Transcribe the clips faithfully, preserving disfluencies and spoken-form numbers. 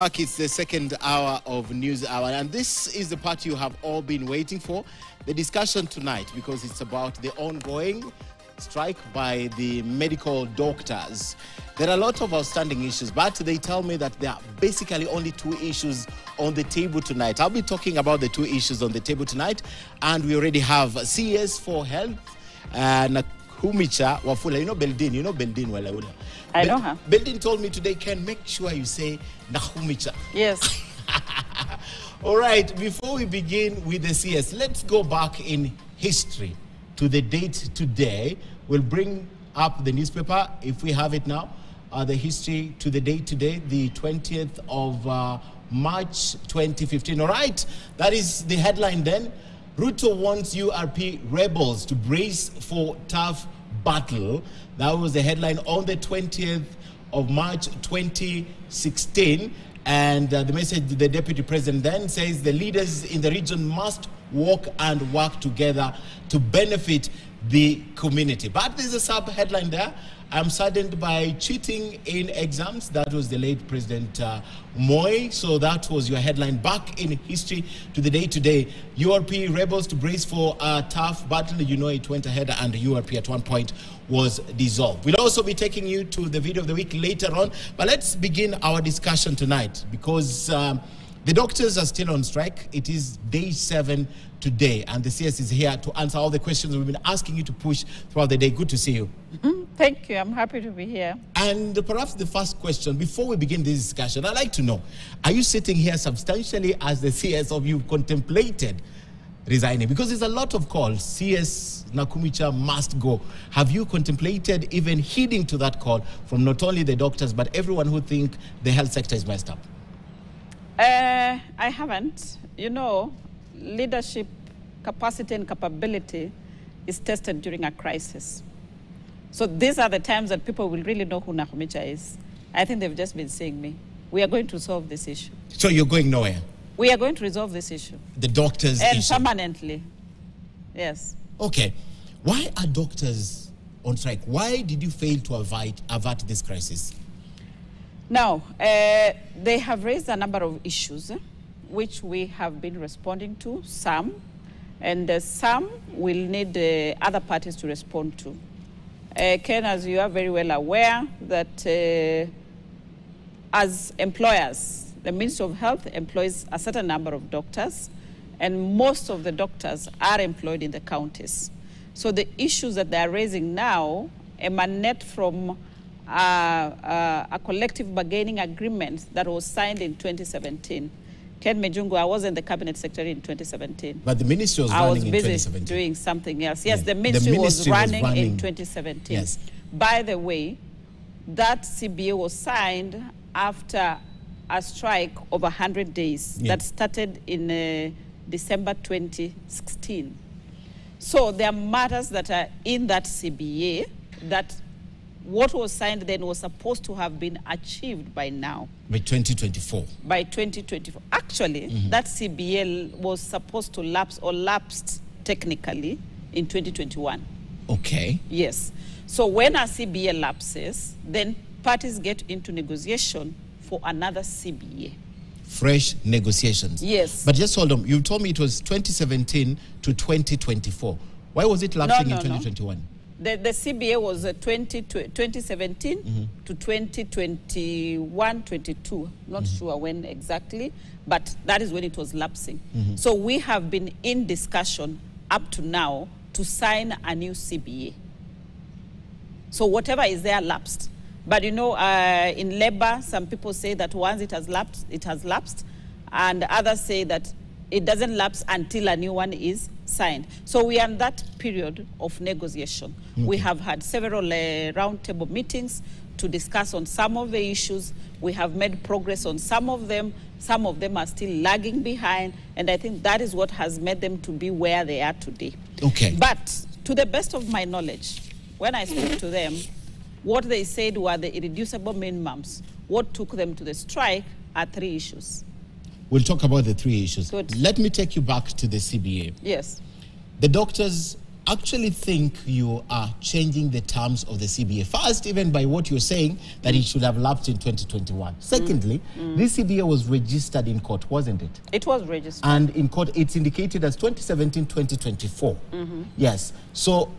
It's the second hour of News Hour, and this is the part you have all been waiting for, the discussion tonight, because it's about the ongoing strike by the medical doctors. There are a lot of outstanding issues, but they tell me that there are basically only two issues on the table tonight. I'll be talking about the two issues on the table tonight, and we already have C S for Health, uh, Nakhumicha Wafula. You know Beldin, you know Beldin Walaula. I know her. Beldin told me today, Ken, make sure you say Nakhumicha. Yes. All right, before we begin with the C S, let's go back in history to the date today. We'll bring up the newspaper, if we have it now, uh, the history to the date today, the twentieth of uh, March twenty fifteen. All right, that is the headline then. Ruto wants U R P rebels to brace for tough battle. That was the headline on the twentieth of March twenty sixteen. And uh, the message, the deputy president then says the leaders in the region must walk and work together to benefit the community. But there's a sub headline there. I'm saddened by cheating in exams. That was the late President uh, Moi. So that was your headline back in history to the day today. U R P rebels to brace for a tough battle. You know, it went ahead and U R P at one point was dissolved. We'll also be taking you to the video of the week later on. But let's begin our discussion tonight because um, the doctors are still on strike. It is day seven today, and the C S is here to answer all the questions we've been asking you to push throughout the day. Good to see you. Mm-hmm. Thank you. I'm happy to be here. And perhaps the first question, before we begin this discussion, I'd like to know, are you sitting here substantially as the C S, or you've contemplated resigning? Because there's a lot of calls. C S Nakhumicha must go. Have you contemplated even heeding to that call from not only the doctors, but everyone who think the health sector is messed up? Uh, I haven't. You know, leadership capacity and capability is tested during a crisis. So these are the times that people will really know who Nakhumicha is. I think they've just been saying me. We are going to solve this issue. So you're going nowhere? We are going to resolve this issue. The doctors and issue. Permanently. Yes. Okay. Why are doctors on strike? Why did you fail to avert, avert this crisis? Now, uh, they have raised a number of issues, which we have been responding to, some, and uh, some will need uh, other parties to respond to. Uh, Ken, as you are very well aware, that uh, as employers, the Ministry of Health employs a certain number of doctors, and most of the doctors are employed in the counties. So the issues that they are raising now emanate from uh, uh, a collective bargaining agreement that was signed in twenty seventeen. Ken Mijungu, I wasn't the cabinet secretary in twenty seventeen. But the ministry was running in twenty seventeen. I was busy doing something else. Yes, yeah. the, ministry the ministry was running, was running in twenty seventeen. Yes. By the way, that C B A was signed after a strike of one hundred days yeah. that started in uh, December twenty sixteen. So there are matters that are in that C B A that what was signed then was supposed to have been achieved by now. By twenty twenty-four. By twenty twenty-four. Actually, mm-hmm. that C B A was supposed to lapse or lapsed technically in twenty twenty-one. Okay. Yes. So when a C B A lapses, then parties get into negotiation for another C B A. Fresh negotiations. Yes. But just hold on. You told me it was twenty seventeen to twenty twenty-four. Why was it lapsing no, no, in twenty twenty-one? No. The, the C B A was uh, twenty, twenty seventeen mm-hmm. to twenty twenty-one, twenty-two. Not mm-hmm. sure when exactly, but that is when it was lapsing. Mm-hmm. So we have been in discussion up to now to sign a new C B A. So whatever is there lapsed. But you know, uh, in Labour, some people say that once it has lapsed, it has lapsed. And others say that it doesn't lapse until a new one is signed. So we are in that period of negotiation. Okay. We have had several uh, roundtable meetings to discuss on some of the issues. We have made progress on some of them. Some of them are still lagging behind. And I think that is what has made them to be where they are today. Okay. But to the best of my knowledge, when I spoke to them, what they said were the irreducible minimums. What took them to the strike are three issues. We'll talk about the three issues. Good. Let me take you back to the C B A. Yes. The doctors actually think you are changing the terms of the C B A. First, even by what you're saying, that mm. it should have lapsed in twenty twenty-one. Secondly, mm. Mm. this C B A was registered in court, wasn't it? It was registered. And in court, it's indicated as twenty seventeen to twenty twenty-four. Mm-hmm. Yes. So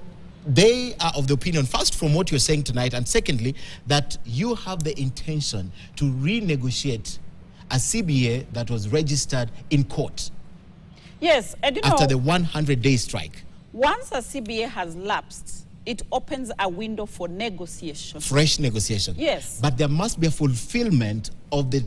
they are of the opinion, first, from what you're saying tonight, and secondly, that you have the intention to renegotiate a C B A that was registered in court. Yes, I do know. After the hundred-day strike. Once a C B A has lapsed, it opens a window for negotiation. Fresh negotiation. Yes. But there must be a fulfillment of the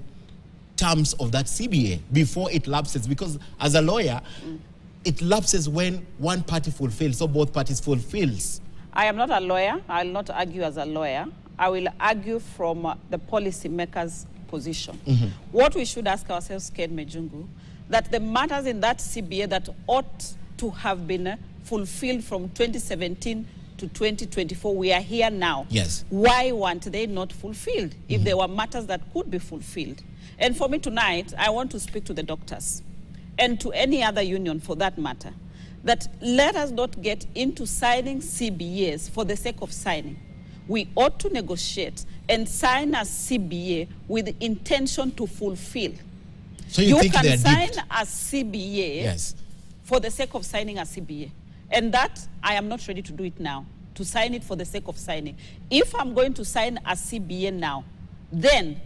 terms of that C B A before it lapses. Because as a lawyer, mm. it lapses when one party fulfills or both parties fulfills. I am not a lawyer. I will not argue as a lawyer. I will argue from uh, the policymaker's position. Mm-hmm. What we should ask ourselves, Ken Mijungu, that the matters in that C B A that ought to have been uh, fulfilled from twenty seventeen to twenty twenty-four, we are here now. Yes. Why weren't they not fulfilled if mm-hmm. there were matters that could be fulfilled? And for me tonight, I want to speak to the doctors and to any other union for that matter, that let us not get into signing C B As for the sake of signing. We ought to negotiate and sign a C B A with the intention to fulfill. So you, you think can sign dipped? a C B A yes. for the sake of signing a C B A. And that, I am not ready to do it now, to sign it for the sake of signing. If I'm going to sign a C B A now, then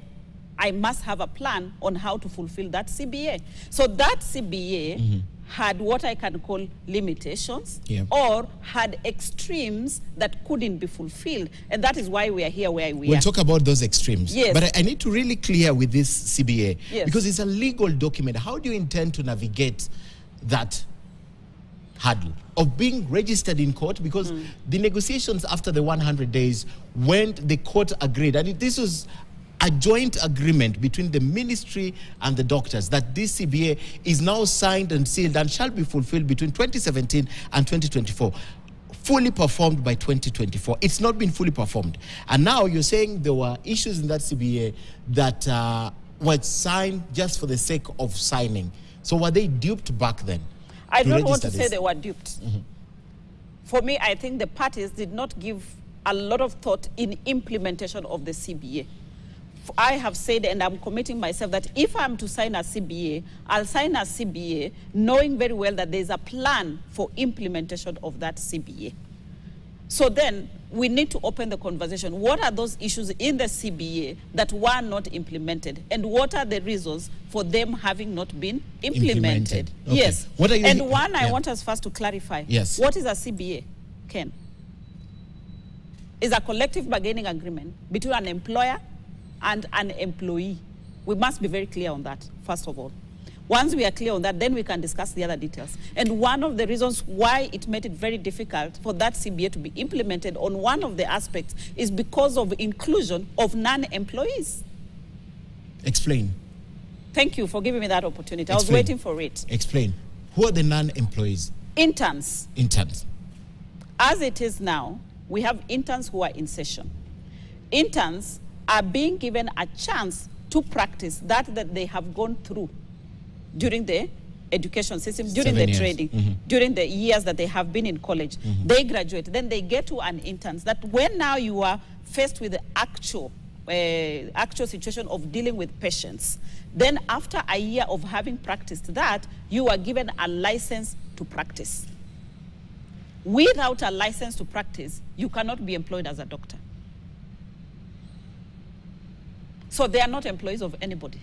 I must have a plan on how to fulfill that C B A. So that C B A mm-hmm. had what I can call limitations yeah. or had extremes that couldn't be fulfilled. And that is why we are here where we we'll are. We'll talk about those extremes. Yes. But I, I need to really clear with this C B A yes. because it's a legal document. How do you intend to navigate that hurdle of being registered in court? Because mm. the negotiations after the hundred days, when the court agreed, and this was a joint agreement between the ministry and the doctors, that this C B A is now signed and sealed and shall be fulfilled between twenty seventeen and twenty twenty-four, fully performed by twenty twenty-four. It's not been fully performed. And now you're saying there were issues in that C B A that uh, were signed just for the sake of signing. So were they duped back then? I don't want to this? say they were duped. Mm-hmm. For me, I think the parties did not give a lot of thought in implementation of the C B A. I have said, and I'm committing myself, that if I'm to sign a C B A, I'll sign a C B A knowing very well that there's a plan for implementation of that C B A. So then we need to open the conversation. What are those issues in the C B A that were not implemented? And what are the reasons for them having not been implemented? implemented. Okay. Yes. What are you and one yeah. I want us first to clarify. Yes. What is a C B A, Ken? It's a collective bargaining agreement between an employer and an employee. We must be very clear on that, first of all. Once we are clear on that, then we can discuss the other details. And one of the reasons why it made it very difficult for that C B A to be implemented on one of the aspects is because of inclusion of non-employees. Explain. Thank you for giving me that opportunity. Explain. I was waiting for it. Explain. Who are the non-employees? Interns. Interns. As it is now, we have interns who are in session. Interns are being given a chance to practice that that they have gone through during the education system, during Seven the years. training, mm-hmm. during the years that they have been in college. Mm-hmm. They graduate, then they get to an intern. That when now you are faced with the actual, uh, actual situation of dealing with patients, then after a year of having practiced that, you are given a license to practice. Without a license to practice, you cannot be employed as a doctor. So they are not employees of anybody.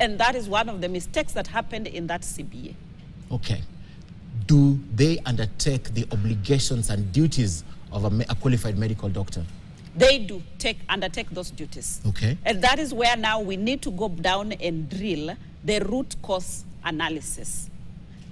And that is one of the mistakes that happened in that C B A. Okay. Do they undertake the obligations and duties of a, a qualified medical doctor? They do take, undertake those duties. Okay. And that is where now we need to go down and drill the root cause analysis.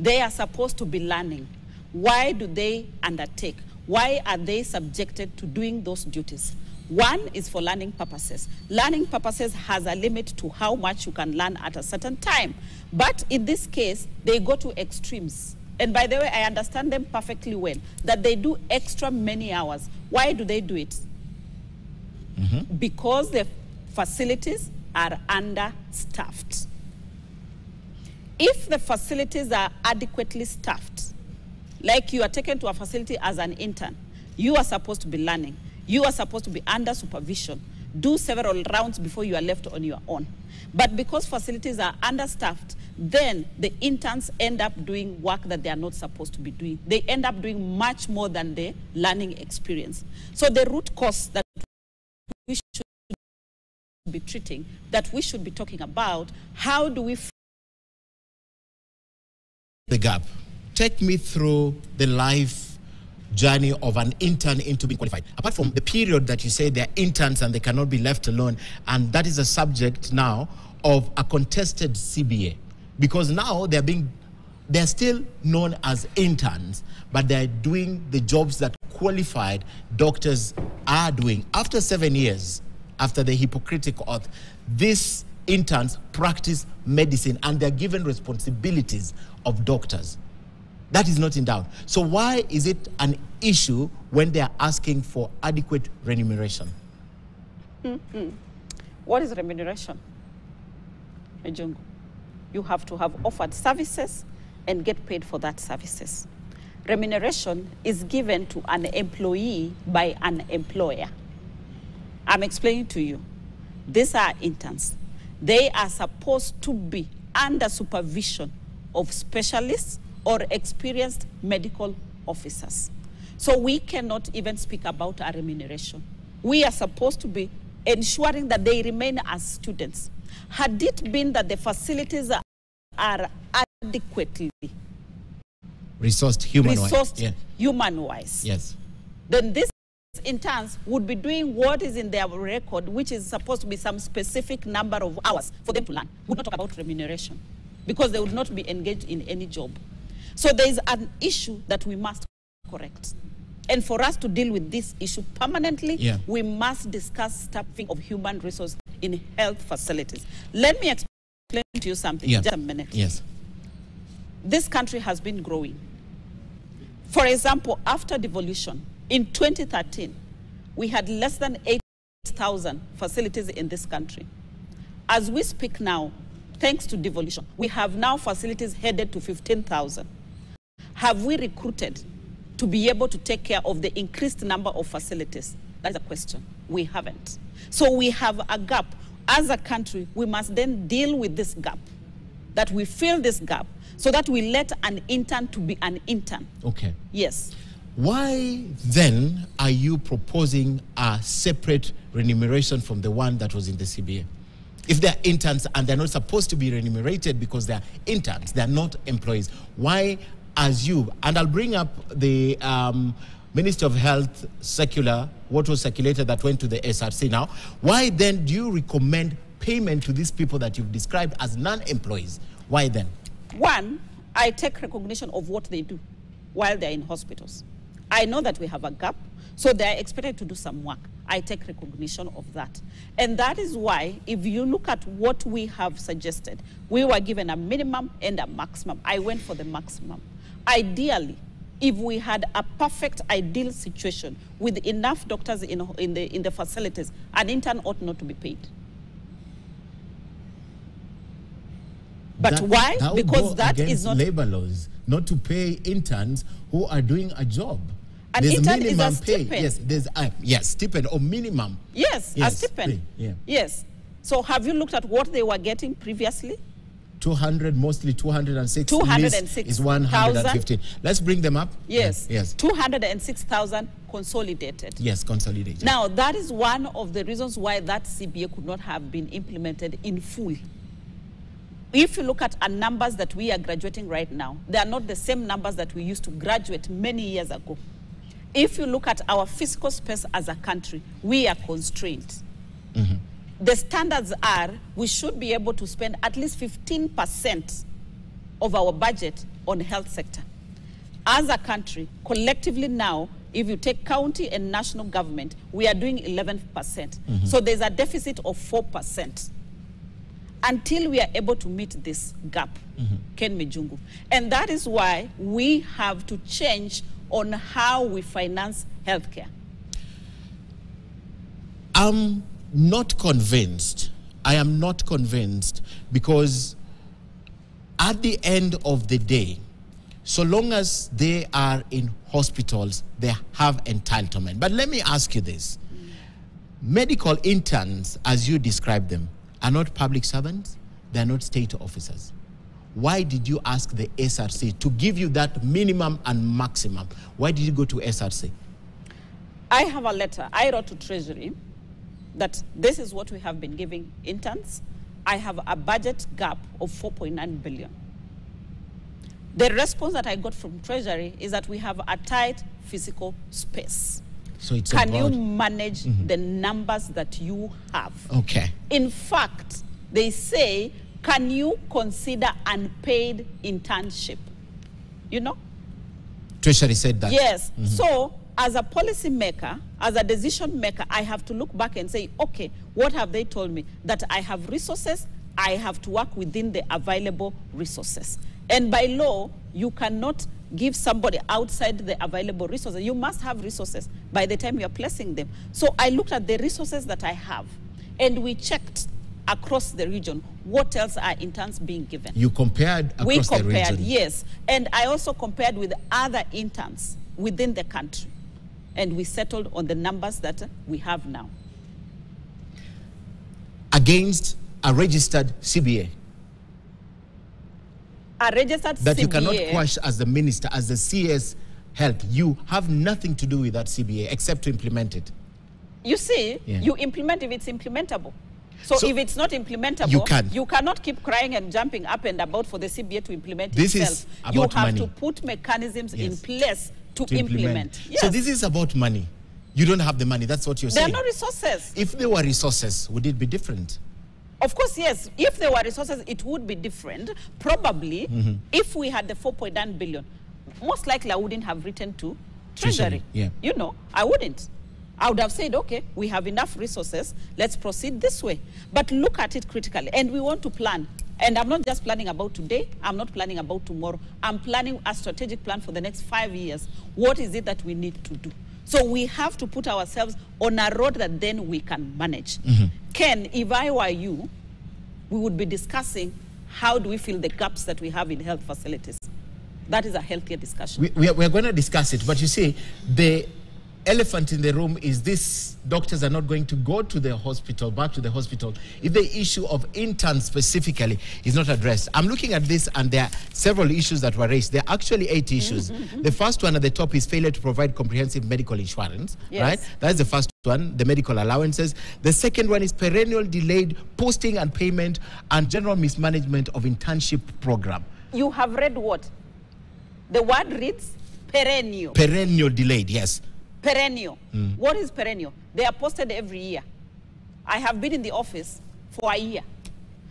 They are supposed to be learning. Why do they undertake? Why are they subjected to doing those duties? One is for learning purposes. Learning purposes has a limit to how much you can learn at a certain time. But in this case, they go to extremes. And by the way, I understand them perfectly well, that they do extra many hours. Why do they do it? Mm-hmm. Because the facilities are understaffed. If the facilities are adequately staffed, Like you are taken to a facility as an intern. You are supposed to be learning. You are supposed to be under supervision. Do several rounds before you are left on your own. But because facilities are understaffed, then the interns end up doing work that they are not supposed to be doing. They end up doing much more than the learning experience. So the root cause that we should be treating, that we should be talking about, how do we... The gap. Take me through the life journey of an intern into being qualified. Apart from the period that you say they're interns and they cannot be left alone, and that is a subject now of a contested C B A, because now they're being, they're still known as interns, but they're doing the jobs that qualified doctors are doing. After seven years, after the Hippocratic Oath, these interns practice medicine and they're given responsibilities of doctors. That is not in doubt. So why is it an issue when they are asking for adequate remuneration? Mm-hmm. What is remuneration? Mijungu, you have to have offered services and get paid for that services. Remuneration is given to an employee by an employer. I'm explaining to you. These are interns. They are supposed to be under supervision of specialists or experienced medical officers. So we cannot even speak about our remuneration. We are supposed to be ensuring that they remain as students. Had it been that the facilities are, are adequately resourced human-wise, yeah. human-wise, yes. then these interns would be doing what is in their record, which is supposed to be some specific number of hours for them to learn. We would not talk about remuneration because they would not be engaged in any job. So there is an issue that we must correct. And for us to deal with this issue permanently, yeah. we must discuss staffing of human resources in health facilities. Let me explain to you something, yeah. just a minute. Yes. This country has been growing. For example, after devolution, in twenty thirteen, we had less than eight thousand facilities in this country. As we speak now, thanks to devolution, we have now facilities headed to fifteen thousand. Have we recruited to be able to take care of the increased number of facilities? That's a question. We haven't. So we have a gap. As a country, we must then deal with this gap, that we fill this gap so that we let an intern to be an intern. Okay. Yes. Why then are you proposing a separate remuneration from the one that was in the C B A? If they're interns and they're not supposed to be remunerated because they're interns, they're not employees, why as you? And I'll bring up the um, Ministry of Health circular, what was circulated that went to the S R C now. Why then do you recommend payment to these people that you've described as non-employees? Why then? One, I take recognition of what they do while they're in hospitals. I know that we have a gap, so they're expected to do some work. I take recognition of that. And that is why, if you look at what we have suggested, we were given a minimum and a maximum. I went for the maximum. Ideally, if we had a perfect, ideal situation with enough doctors in, in, the, in the facilities, an intern ought not to be paid. But that, why? That because that is not... labor laws, not to pay interns who are doing a job. An there's intern is a stipend. Pay. Yes, there's a yes, stipend or minimum. Yes, yes a stipend. Yeah. Yes. So have you looked at what they were getting previously? two hundred, mostly two hundred six. two hundred six is one hundred fifteen. Let's bring them up. Yes. Yes. two hundred six thousand consolidated. Yes, consolidated. Now, that is one of the reasons why that C B A could not have been implemented in full. If you look at our numbers that we are graduating right now, they are not the same numbers that we used to graduate many years ago. If you look at our fiscal space as a country, we are constrained. Mm-hmm. The standards are we should be able to spend at least fifteen percent of our budget on the health sector. As a country, collectively now, if you take county and national government, we are doing eleven percent. Mm-hmm. So there's a deficit of four percent. Until we are able to meet this gap, mm-hmm. Ken Mijungu. And that is why we have to change on how we finance healthcare. I'm not convinced. I am not convinced because at the end of the day, so long as they are in hospitals, they have entitlement. But let me ask you this. Medical interns, as you describe them, are not public servants. They're not state officers. Why did you ask the S R C to give you that minimum and maximum? Why did you go to S R C? I have a letter. I wrote to Treasury that this is what we have been giving interns. I have a budget gap of four point nine billion. The response that I got from Treasury is that we have a tight physical space. So it's Can about... you manage mm-hmm. the numbers that you have? Okay. In fact, they say, can you consider unpaid internship? You know? Treasury said that. Yes. Mm-hmm. So, as a policy maker, as a decision maker, I have to look back and say, okay, what have they told me? That I have resources, I have to work within the available resources. And by law, you cannot give somebody outside the available resources. You must have resources by the time you are placing them. So I looked at the resources that I have, and we checked across the region, what else are interns being given? You compared across we compared, the region? Yes. And I also compared with other interns within the country. And we settled on the numbers that we have now. Against a registered C B A? A registered that C B A. That you cannot quash as the minister, as the C S Health. You have nothing to do with that C B A except to implement it. You see, yeah. you implement if it's implementable. So, so if it's not implementable, you, can. you cannot keep crying and jumping up and about for the C B A to implement this itself. Is about you have money. to put mechanisms yes. in place to, to implement. implement. Yes. So this is about money. You don't have the money. That's what you're there saying. There are no resources. If there were resources, would it be different? Of course, yes. If there were resources, it would be different. Probably, mm-hmm. if we had the four point nine billion, most likely I wouldn't have written to Treasury. Treasury. Yeah. You know, I wouldn't. I would have said, okay, we have enough resources, let's proceed this way. But look at it critically, and we want to plan. And I'm not just planning about today, I'm not planning about tomorrow. I'm planning a strategic plan for the next five years. What is it that we need to do? So we have to put ourselves on a road that then we can manage. Mm-hmm. Ken, if I were you, we would be discussing how do we fill the gaps that we have in health facilities. That is a healthier discussion. We, we are, we are going to discuss it, but you see, the elephant in the room is this: doctors are not going to go to the hospital, back to the hospital, if the issue of interns specifically is not addressed. I'm looking at this and there are several issues that were raised. There are actually eight issues. Mm-hmm. The first one at the top is failure to provide comprehensive medical insurance, yes. right? That's the first one, the medical allowances. The second one is perennial delayed posting and payment and general mismanagement of internship program. You have read what? The word reads perennial. Perennial delayed, yes. Perennial. Mm. What is perennial? They are posted every year. I have been in the office for a year.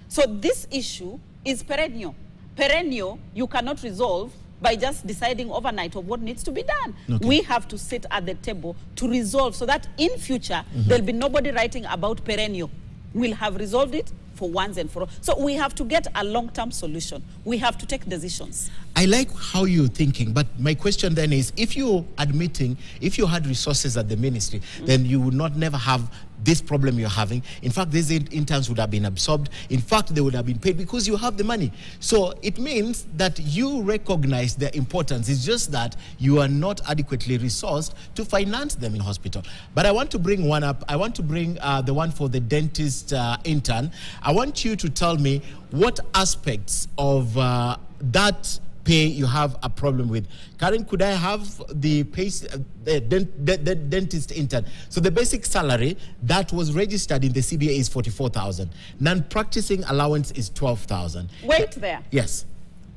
So this issue is perennial. Perennial, you cannot resolve by just deciding overnight of what needs to be done. Okay. We have to sit at the table to resolve so that in future, mm-hmm. there'll be nobody writing about perennial. We'll have resolved it for once and for all. So we have to get a long-term solution. We have to take decisions. I like how you're thinking, but my question then is, if you're admitting, if you had resources at the ministry, mm-hmm. then you would not never have this problem you're having. In fact, these interns would have been absorbed. In fact, they would have been paid because you have the money. So it means that you recognize their importance. It's just that you are not adequately resourced to finance them in hospital. But I want to bring one up. I want to bring uh, the one for the dentist uh, intern. I want you to tell me what aspects of uh, that pay you have a problem with. Karen, could I have the, pay, uh, the, dent, the, the dentist intern? So the basic salary that was registered in the C B A is forty-four thousand. Non-practicing allowance is twelve thousand. Wait there. Yes.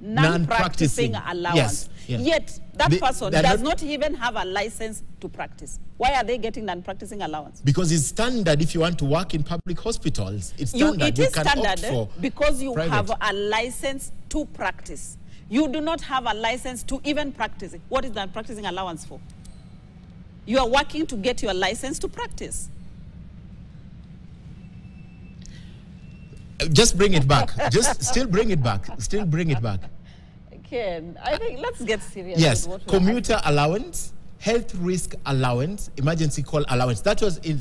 Non-practicing non allowance. Yes. Yeah. Yet that the, person does not, not even have a license to practice. Why are they getting non-practicing allowance? Because it's standard if you want to work in public hospitals. It's standard. You, it is you can standard opt for because you private. have a license to practice. You do not have a license to even practice. What is that practicing allowance for? You are working to get your license to practice. Just bring it back. Just still bring it back. Still bring it back. Ken, I think let's get serious. Yes, with what commuter allowance, health risk allowance, emergency call allowance. That was in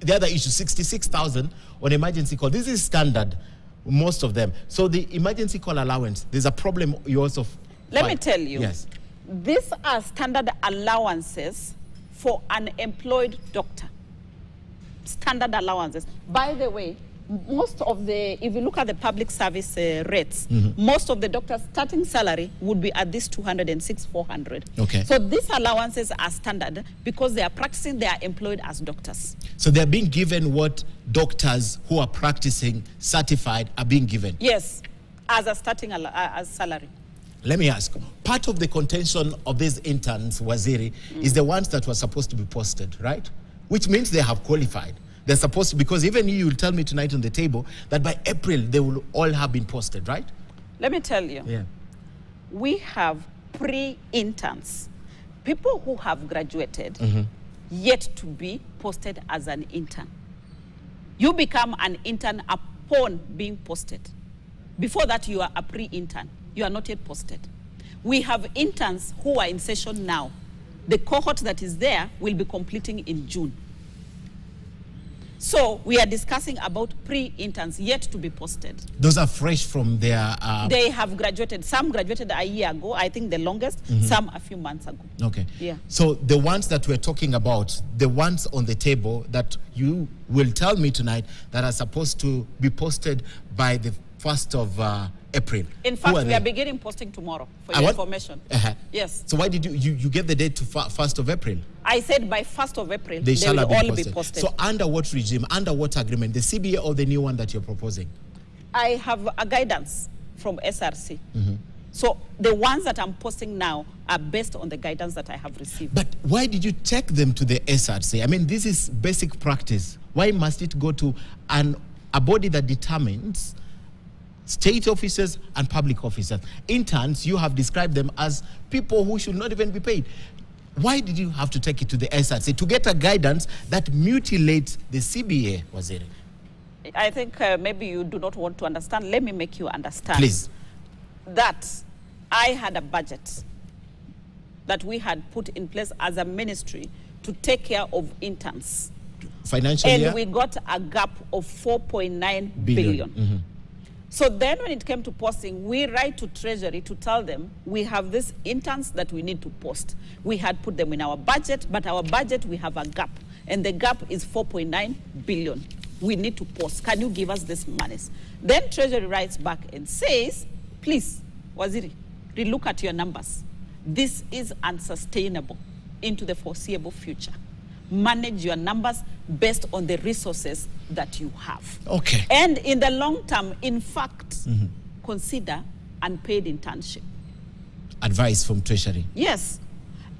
the other issue, sixty-six thousand on emergency call. This is standard. Most of them. So the emergency call allowance, there's a problem you also Let me tell you, yes. These are standard allowances for an employed doctor. Standard allowances. By the way, most of the, if you look at the public service uh, rates, mm-hmm. most of the doctors' starting salary would be at this two hundred and six, four hundred. Okay. So these allowances are standard because they are practicing, they are employed as doctors. So they are being given what doctors who are practicing, certified, are being given? Yes, as a starting uh, as salary. Let me ask, part of the contention of these interns, Waziri, mm. is the ones that were supposed to be posted, right? Which means they have qualified. They're supposed to, because even you will tell me tonight on the table that by April they will all have been posted, right? Let me tell you. Yeah. We have pre-interns, people who have graduated mm-hmm. yet to be posted as an intern. You become an intern upon being posted. Before that, you are a pre-intern. You are not yet posted. We have interns who are in session now. The cohort that is there will be completing in June. So we are discussing about pre-interns yet to be posted. Those are fresh from their... Uh... They have graduated. Some graduated a year ago, I think the longest. Mm-hmm. Some a few months ago. Okay. Yeah. So the ones that we're talking about, the ones on the table that you will tell me tonight that are supposed to be posted by the first of... Uh, April. In fact, are we they? are beginning posting tomorrow for I your want? information. Uh-huh. Yes. So why did you, you, you get the date to first of April? I said by first of April, they, they shall will be all posted. be posted. So under what regime, under what agreement, the C B A or the new one that you're proposing? I have a guidance from S R C. Mm-hmm. So the ones that I'm posting now are based on the guidance that I have received. But why did you take them to the S R C? I mean, this is basic practice. Why must it go to an, a body that determines state officers and public officers? Interns, you have described them as people who should not even be paid. Why did you have to take it to the S R C to get a guidance that mutilates the C B A, Waziri? I think uh, maybe you do not want to understand. Let me make you understand. Please. That I had a budget that we had put in place as a ministry to take care of interns. Financial and year? We got a gap of four point nine billion. Mm-hmm. So then when it came to posting, we write to Treasury to tell them we have these interns that we need to post. We had put them in our budget, but our budget, we have a gap. And the gap is four point nine billion. We need to post. Can you give us this money? Then Treasury writes back and says, please, Waziri, relook at your numbers. This is unsustainable into the foreseeable future. Manage your numbers based on the resources that you have. Okay. And in the long term, in fact, mm-hmm. consider unpaid internship. Advice from Treasury. Yes.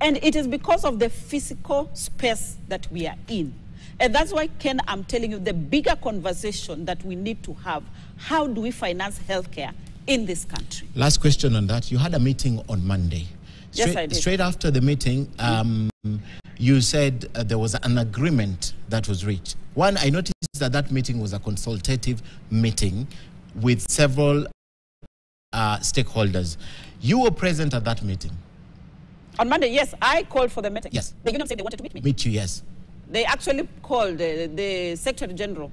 And it is because of the physical space that we are in. And that's why, Ken, I'm telling you, the bigger conversation that we need to have, how do we finance healthcare in this country? Last question on that. You had a meeting on Monday. Straight, yes, I did. Straight after the meeting, um, you said uh, there was an agreement that was reached. One, I noticed that that meeting was a consultative meeting with several uh, stakeholders. You were present at that meeting. On Monday, yes, I called for the meeting. Yes. The union said they wanted to meet me. Meet you, yes. They actually called, uh, the Secretary General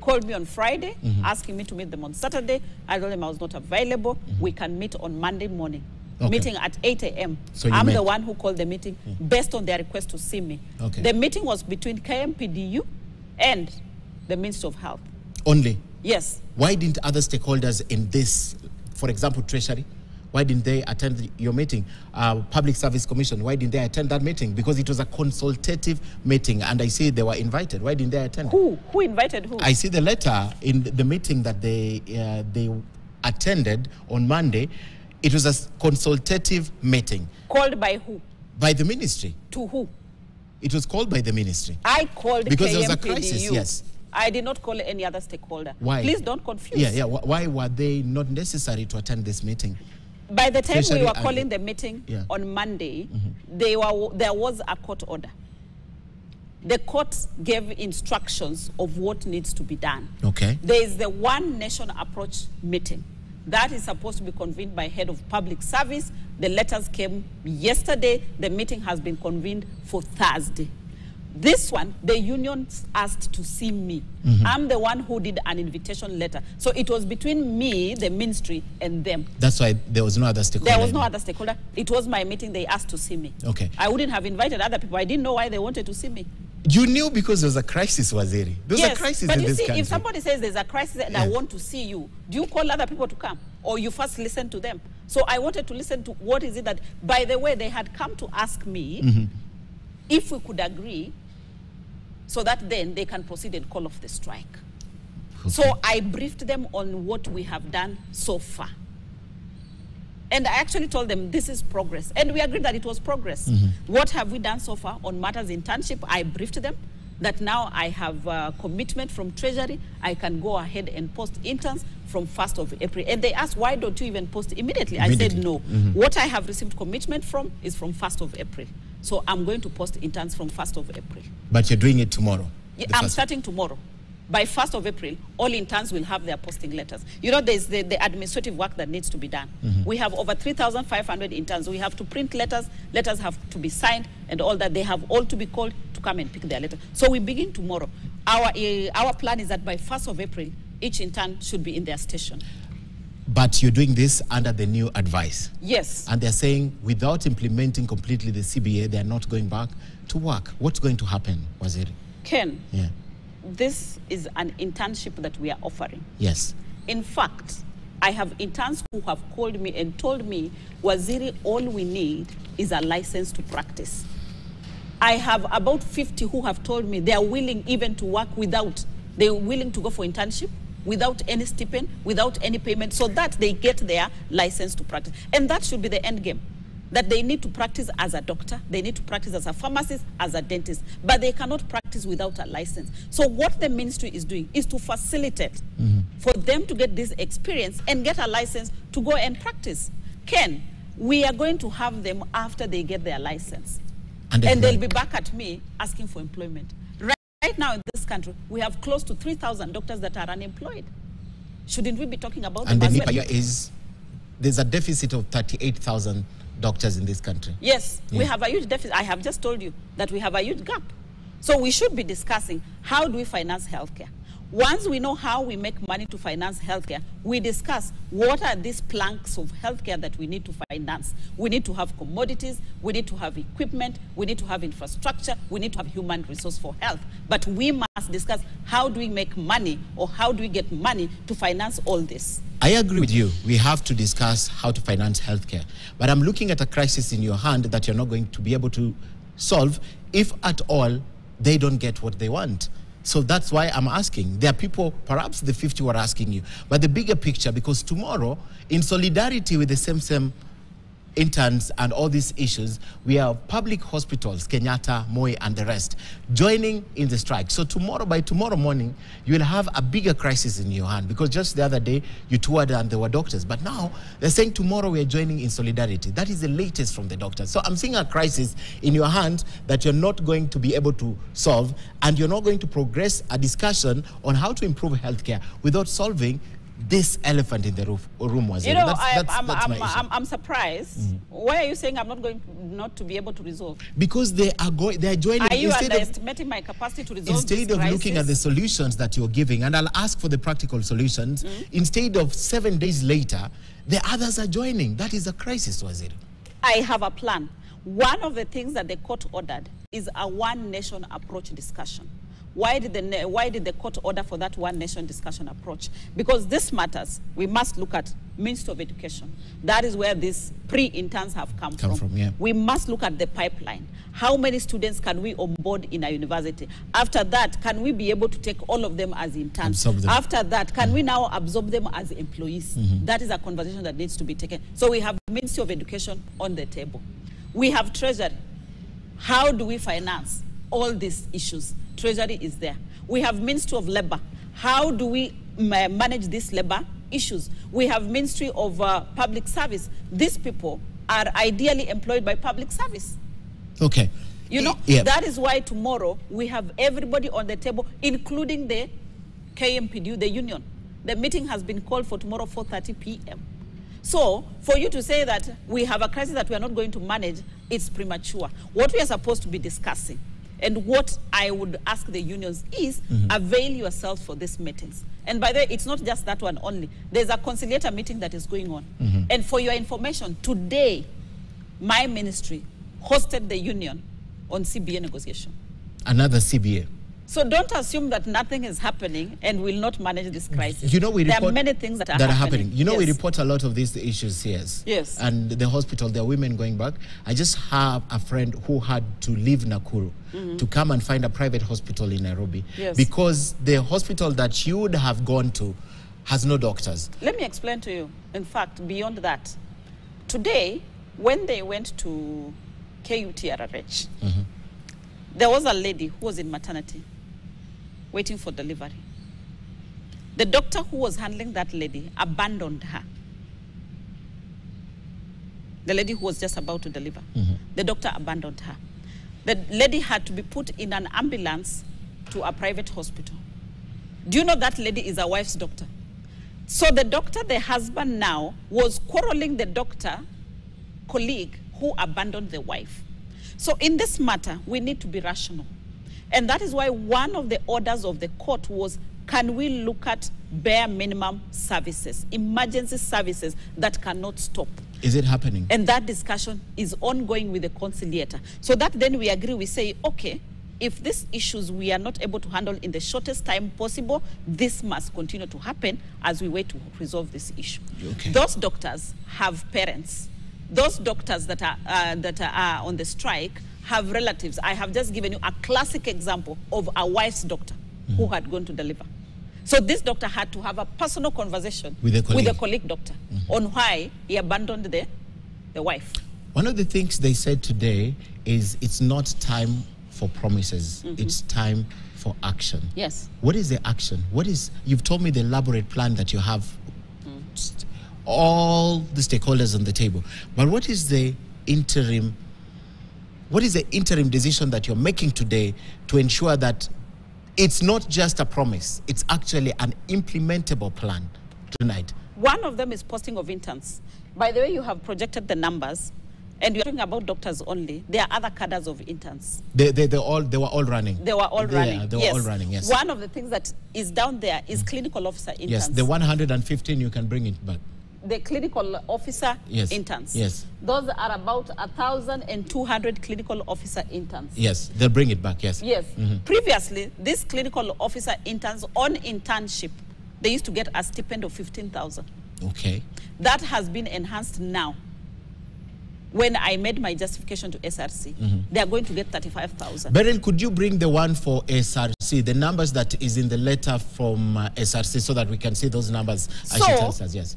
called me on Friday, mm-hmm. asking me to meet them on Saturday. I told them I was not available. Mm-hmm. We can meet on Monday morning. Okay. Meeting at eight A M So I'm met. the one who called the meeting mm. based on their request to see me. Okay. The meeting was between K M P D U and the Ministry of Health. Only? Yes. Why didn't other stakeholders in this, for example, Treasury, why didn't they attend your meeting? Uh, Public Service Commission, why didn't they attend that meeting? Because it was a consultative meeting and I see they were invited. Why didn't they attend? Who? Who invited who? I see the letter in the meeting that they, uh, they attended on Monday. It was a consultative meeting. Called by who? By the ministry. To who? It was called by the ministry. I called K M P D U. Because there was a crisis, yes. I did not call any other stakeholder. Why? Please don't confuse. Yeah, yeah. Why were they not necessary to attend this meeting? By the time Especially we were calling the meeting yeah. on Monday, mm-hmm. they were, there was a court order. The court gave instructions of what needs to be done. Okay. There is the One Nation Approach meeting. That is supposed to be convened by head of public service. The letters came yesterday. The meeting has been convened for Thursday. This one, the union asked to see me. Mm-hmm. I'm the one who did an invitation letter. So it was between me, the ministry, and them. That's why there was no other stakeholder. There was no other stakeholder. It was my meeting. They asked to see me. Okay. I wouldn't have invited other people. I didn't know why they wanted to see me. You knew because there was a crisis, Waziri. There was yes, a crisis but in you this see, country. If somebody says there's a crisis and yes. I want to see you, do you call other people to come? Or you first listen to them? So I wanted to listen to what is it that, by the way, they had come to ask me mm-hmm. if we could agree, so that then they can proceed and call off the strike. Okay. So I briefed them on what we have done so far. And I actually told them this is progress. And we agreed that it was progress. Mm-hmm. What have we done so far on matters in internship? I briefed them that now I have a commitment from Treasury. I can go ahead and post interns from first of April. And they asked, why don't you even post immediately? immediately. I said, no. Mm-hmm. What I have received commitment from is from first of April. So I'm going to post interns from first of April. But you're doing it tomorrow? I'm starting tomorrow. By first of April, all interns will have their posting letters. You know, there's the, the administrative work that needs to be done. Mm-hmm. We have over three thousand five hundred interns. We have to print letters. Letters have to be signed and all that. They have all to be called to come and pick their letter. So we begin tomorrow. Our, uh, our plan is that by first of April, each intern should be in their station. But you're doing this under the new advice. Yes. And they're saying without implementing completely the C B A, they're not going back to work. What's going to happen, Waziri? Ken, yeah. This is an internship that we are offering. Yes. In fact, I have interns who have called me and told me, Waziri, all we need is a license to practice. I have about fifty who have told me they are willing even to work without, they're willing to go for internship, without any stipend, without any payment, so that they get their license to practice. And that should be the end game, that they need to practice as a doctor, they need to practice as a pharmacist, as a dentist, but they cannot practice without a license. So what the ministry is doing is to facilitate mm-hmm. for them to get this experience and get a license to go and practice. Ken, we are going to have them after they get their license. And, and they'll be back at me asking for employment. Right, right now in this country, we have close to three thousand doctors that are unemployed. Shouldn't we be talking about and them the as well? is There's a deficit of thirty-eight thousand doctors in this country. Yes, yeah. We have a huge deficit. I have just told you that we have a huge gap. So we should be discussing how do we finance healthcare. Once we know how we make money to finance healthcare, we discuss what are these planks of healthcare that we need to finance. We need to have commodities, we need to have equipment, we need to have infrastructure, we need to have human resource for health. But we must discuss how do we make money or how do we get money to finance all this. I agree with you. We have to discuss how to finance healthcare. But I'm looking at a crisis in your hand that you're not going to be able to solve if at all they don't get what they want. So that's why I'm asking. There are people, perhaps the fifty were asking you, but the bigger picture, because tomorrow, in solidarity with the same same interns and all these issues, we have public hospitals, Kenyatta, Moi, and the rest, joining in the strike. So tomorrow, by tomorrow morning, you will have a bigger crisis in your hand, because just the other day, you toured and there were doctors. But now, they're saying tomorrow we are joining in solidarity. That is the latest from the doctors. So I'm seeing a crisis in your hand that you're not going to be able to solve, and you're not going to progress a discussion on how to improve healthcare without solving this elephant in the roof, room was You know, that's, I, that's, I'm, that's I'm, I'm, I'm surprised. Mm. Why are you saying I'm not going to, not to be able to resolve? Because they are going. They are joining. Are you underestimating my capacity to resolve? Instead of crisis? Looking at the solutions that you're giving, and I'll ask for the practical solutions. Mm. Instead of seven days later, the others are joining. That is a crisis, was it? I have a plan. One of the things that the court ordered is a one nation approach discussion. Why did, the, why did the court order for that one nation discussion approach? Because this matters, we must look at Ministry of Education. That is where these pre-interns have come, come from. from yeah. We must look at the pipeline. How many students can we onboard in a university? After that, can we be able to take all of them as interns? After that, can mm-hmm. we now absorb them as employees? Mm-hmm. That is a conversation that needs to be taken. So we have Ministry of Education on the table. We have Treasury. How do we finance all these issues? Treasury is there. We have Ministry of Labour. How do we ma manage these labour issues? We have Ministry of uh, Public Service. These people are ideally employed by public service. Okay. You know, yeah. That is why tomorrow we have everybody on the table, including the K M P D U, the union. The meeting has been called for tomorrow, four thirty p m So, for you to say that we have a crisis that we are not going to manage, it's premature. What we are supposed to be discussing And what I would ask the unions is, mm-hmm. avail yourself for these meetings. And by the way, it's not just that one only. There's a conciliator meeting that is going on. Mm-hmm. And for your information, today, my ministry hosted the union on C B A negotiation. Another C B A. So don't assume that nothing is happening and will not manage this crisis. You know, we report, there are many things that are, that are happening. happening. You know, yes. we report a lot of these issues here. Yes. And the hospital, there are women going back. I just have a friend who had to leave Nakuru mm-hmm. to come and find a private hospital in Nairobi. Yes. Because the hospital that she would have gone to has no doctors. Let me explain to you. In fact, beyond that, today, when they went to K U T R R H, mm-hmm. there was a lady who was in maternity, waiting for delivery. The doctor who was handling that lady abandoned her. The lady who was just about to deliver. Mm-hmm. The doctor abandoned her. The lady had to be put in an ambulance to a private hospital. Do you know that lady is a wife's doctor? So the doctor, the husband now, was quarreling the doctor colleague who abandoned the wife. So in this matter, we need to be rational. And that is why one of the orders of the court was, can we look at bare minimum services, emergency services that cannot stop? Is it happening? And that discussion is ongoing with the conciliator. So that then we agree, we say, okay, if these issues we are not able to handle in the shortest time possible, this must continue to happen as we wait to resolve this issue. Okay. Those doctors have parents. Those doctors that are, uh, that are on the strike have relatives. I have just given you a classic example of a wife's doctor mm-hmm. who had gone to deliver. So this doctor had to have a personal conversation with a colleague, with a colleague doctor mm-hmm. on why he abandoned the, the wife. One of the things they said today is it's not time for promises. Mm-hmm. It's time for action. Yes. What is the action? What is, you've told me the elaborate plan that you have mm. all the stakeholders on the table. But what is the interim What is the interim decision that you're making today to ensure that it's not just a promise, it's actually an implementable plan tonight? One of them is posting of interns. By the way, you have projected the numbers, and you're talking about doctors only. There are other cadres of interns. They, they, they, all, they were all running. They were all they, running, They were yes. all running, yes. One of the things that is down there is mm. clinical officer interns. Yes, the one hundred fifteen, you can bring it back. The clinical officer yes. interns. Yes. Those are about one thousand two hundred clinical officer interns. Yes, they'll bring it back, yes. Yes. Mm-hmm. Previously, these clinical officer interns on internship, they used to get a stipend of fifteen thousand. Okay. That has been enhanced now. When I made my justification to S R C, mm-hmm. they are going to get thirty-five thousand. Beryl, could you bring the one for S R C, the numbers that is in the letter from uh, S R C, so that we can see those numbers as so, she tells us, yes.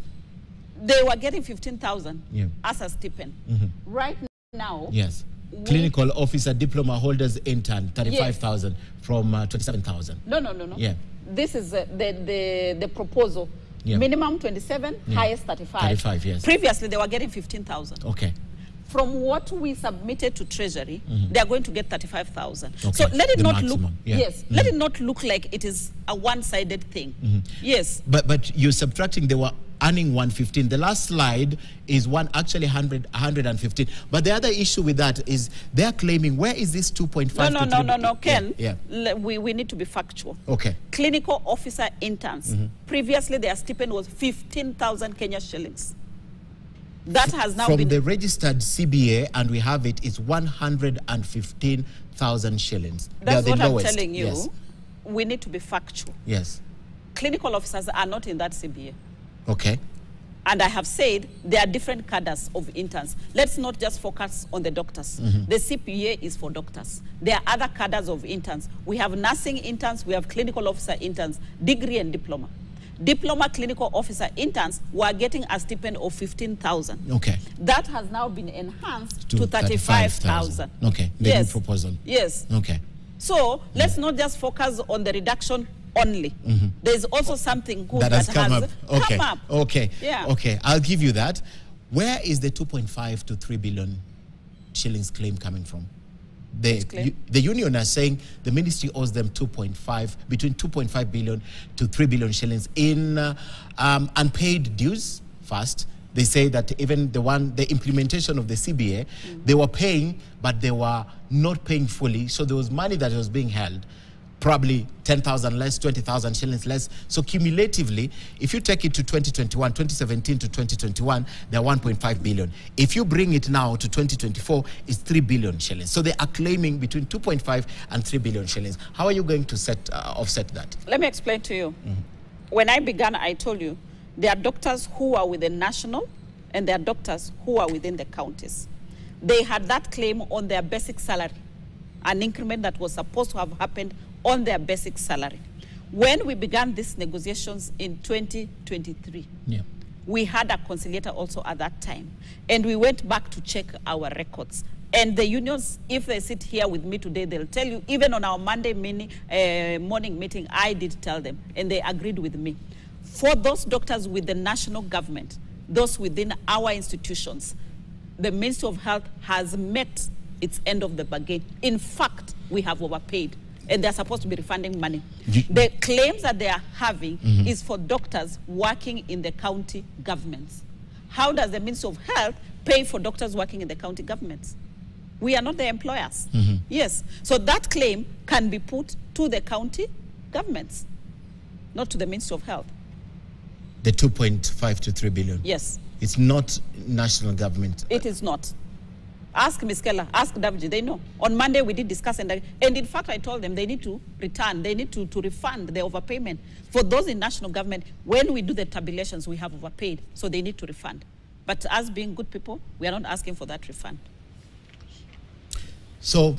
They were getting fifteen thousand yeah. as a stipend. Mm-hmm. Right now, yes, clinical officer diploma holders intern thirty-five thousand yes. from uh, twenty-seven thousand. No, no, no, no. Yeah, this is uh, the the the proposal. Yeah. Minimum twenty-seven, yeah. highest thirty-five. thirty-five, yes. Previously, they were getting fifteen thousand. Okay. From what we submitted to Treasury, mm-hmm. they are going to get thirty-five thousand. Okay. So let it the not maximum. Look, yeah. yes, mm-hmm. let it not look like it is a one-sided thing. Mm-hmm. Yes. But but you're subtracting. They were earning one fifteen. The last slide is one actually one hundred, one hundred fifteen. But the other issue with that is they're claiming, where is this two point five? No, no, no, no, no, Ken. Yeah, yeah. We, we need to be factual. Okay. Clinical officer interns. Mm-hmm. Previously, their stipend was fifteen thousand Kenya shillings. That has now From been... From the registered C B A, and we have it, it's one hundred fifteen thousand shillings. That's what lowest. I'm telling you. Yes. We need to be factual. Yes. Clinical officers are not in that C B A. Okay. And I have said there are different cadres of interns. Let's not just focus on the doctors. Mm-hmm. The C P A is for doctors. There are other cadres of interns. We have nursing interns. We have clinical officer interns, degree and diploma. Diploma clinical officer interns were getting a stipend of fifteen thousand. Okay. That has now been enhanced to, to thirty-five thousand. Okay. The yes. new proposal. Yes. Okay. So mm-hmm. let's not just focus on the reduction only. Mm-hmm. There is also something good that, that has come has up. Okay. Come up. Okay. Yeah. Okay. I'll give you that. Where is the two point five to three billion shillings claim coming from? The, you, the union are saying the ministry owes them two point five, between two point five billion to three billion shillings in uh, um, unpaid dues first, They say that even the one, the implementation of the C B A, mm-hmm. they were paying, but they were not paying fully. So there was money that was being held, probably ten thousand less, twenty thousand shillings less. So cumulatively, if you take it to twenty twenty-one, twenty seventeen to twenty twenty-one, they're one point five billion. If you bring it now to twenty twenty-four, it's three billion shillings. So they are claiming between two point five and three billion shillings. How are you going to set, uh, offset that? Let me explain to you. Mm-hmm. When I began, I told you, there are doctors who are within national and there are doctors who are within the counties. They had that claim on their basic salary, an increment that was supposed to have happened on their basic salary. When we began these negotiations in twenty twenty-three, yeah. we had a conciliator also at that time. And we went back to check our records. And the unions, if they sit here with me today, they'll tell you, even on our Monday mini, uh, morning meeting, I did tell them, and they agreed with me. For those doctors with the national government, those within our institutions, the Ministry of Health has met its end of the bargain. In fact, we have overpaid, and they're supposed to be refunding money. The claims that they are having mm-hmm. is for doctors working in the county governments. How does the Ministry of Health pay for doctors working in the county governments? We are not the employers. Mm-hmm. Yes. So that claim can be put to the county governments, not to the Ministry of Health. The two point five to three billion? Yes. It's not national government? It is not. Ask Miz Keller, ask W G, they know. On Monday we did discuss, and, and in fact I told them they need to return, they need to, to refund the overpayment. For those in national government, when we do the tabulations, we have overpaid, so they need to refund. But us being good people, we are not asking for that refund. So,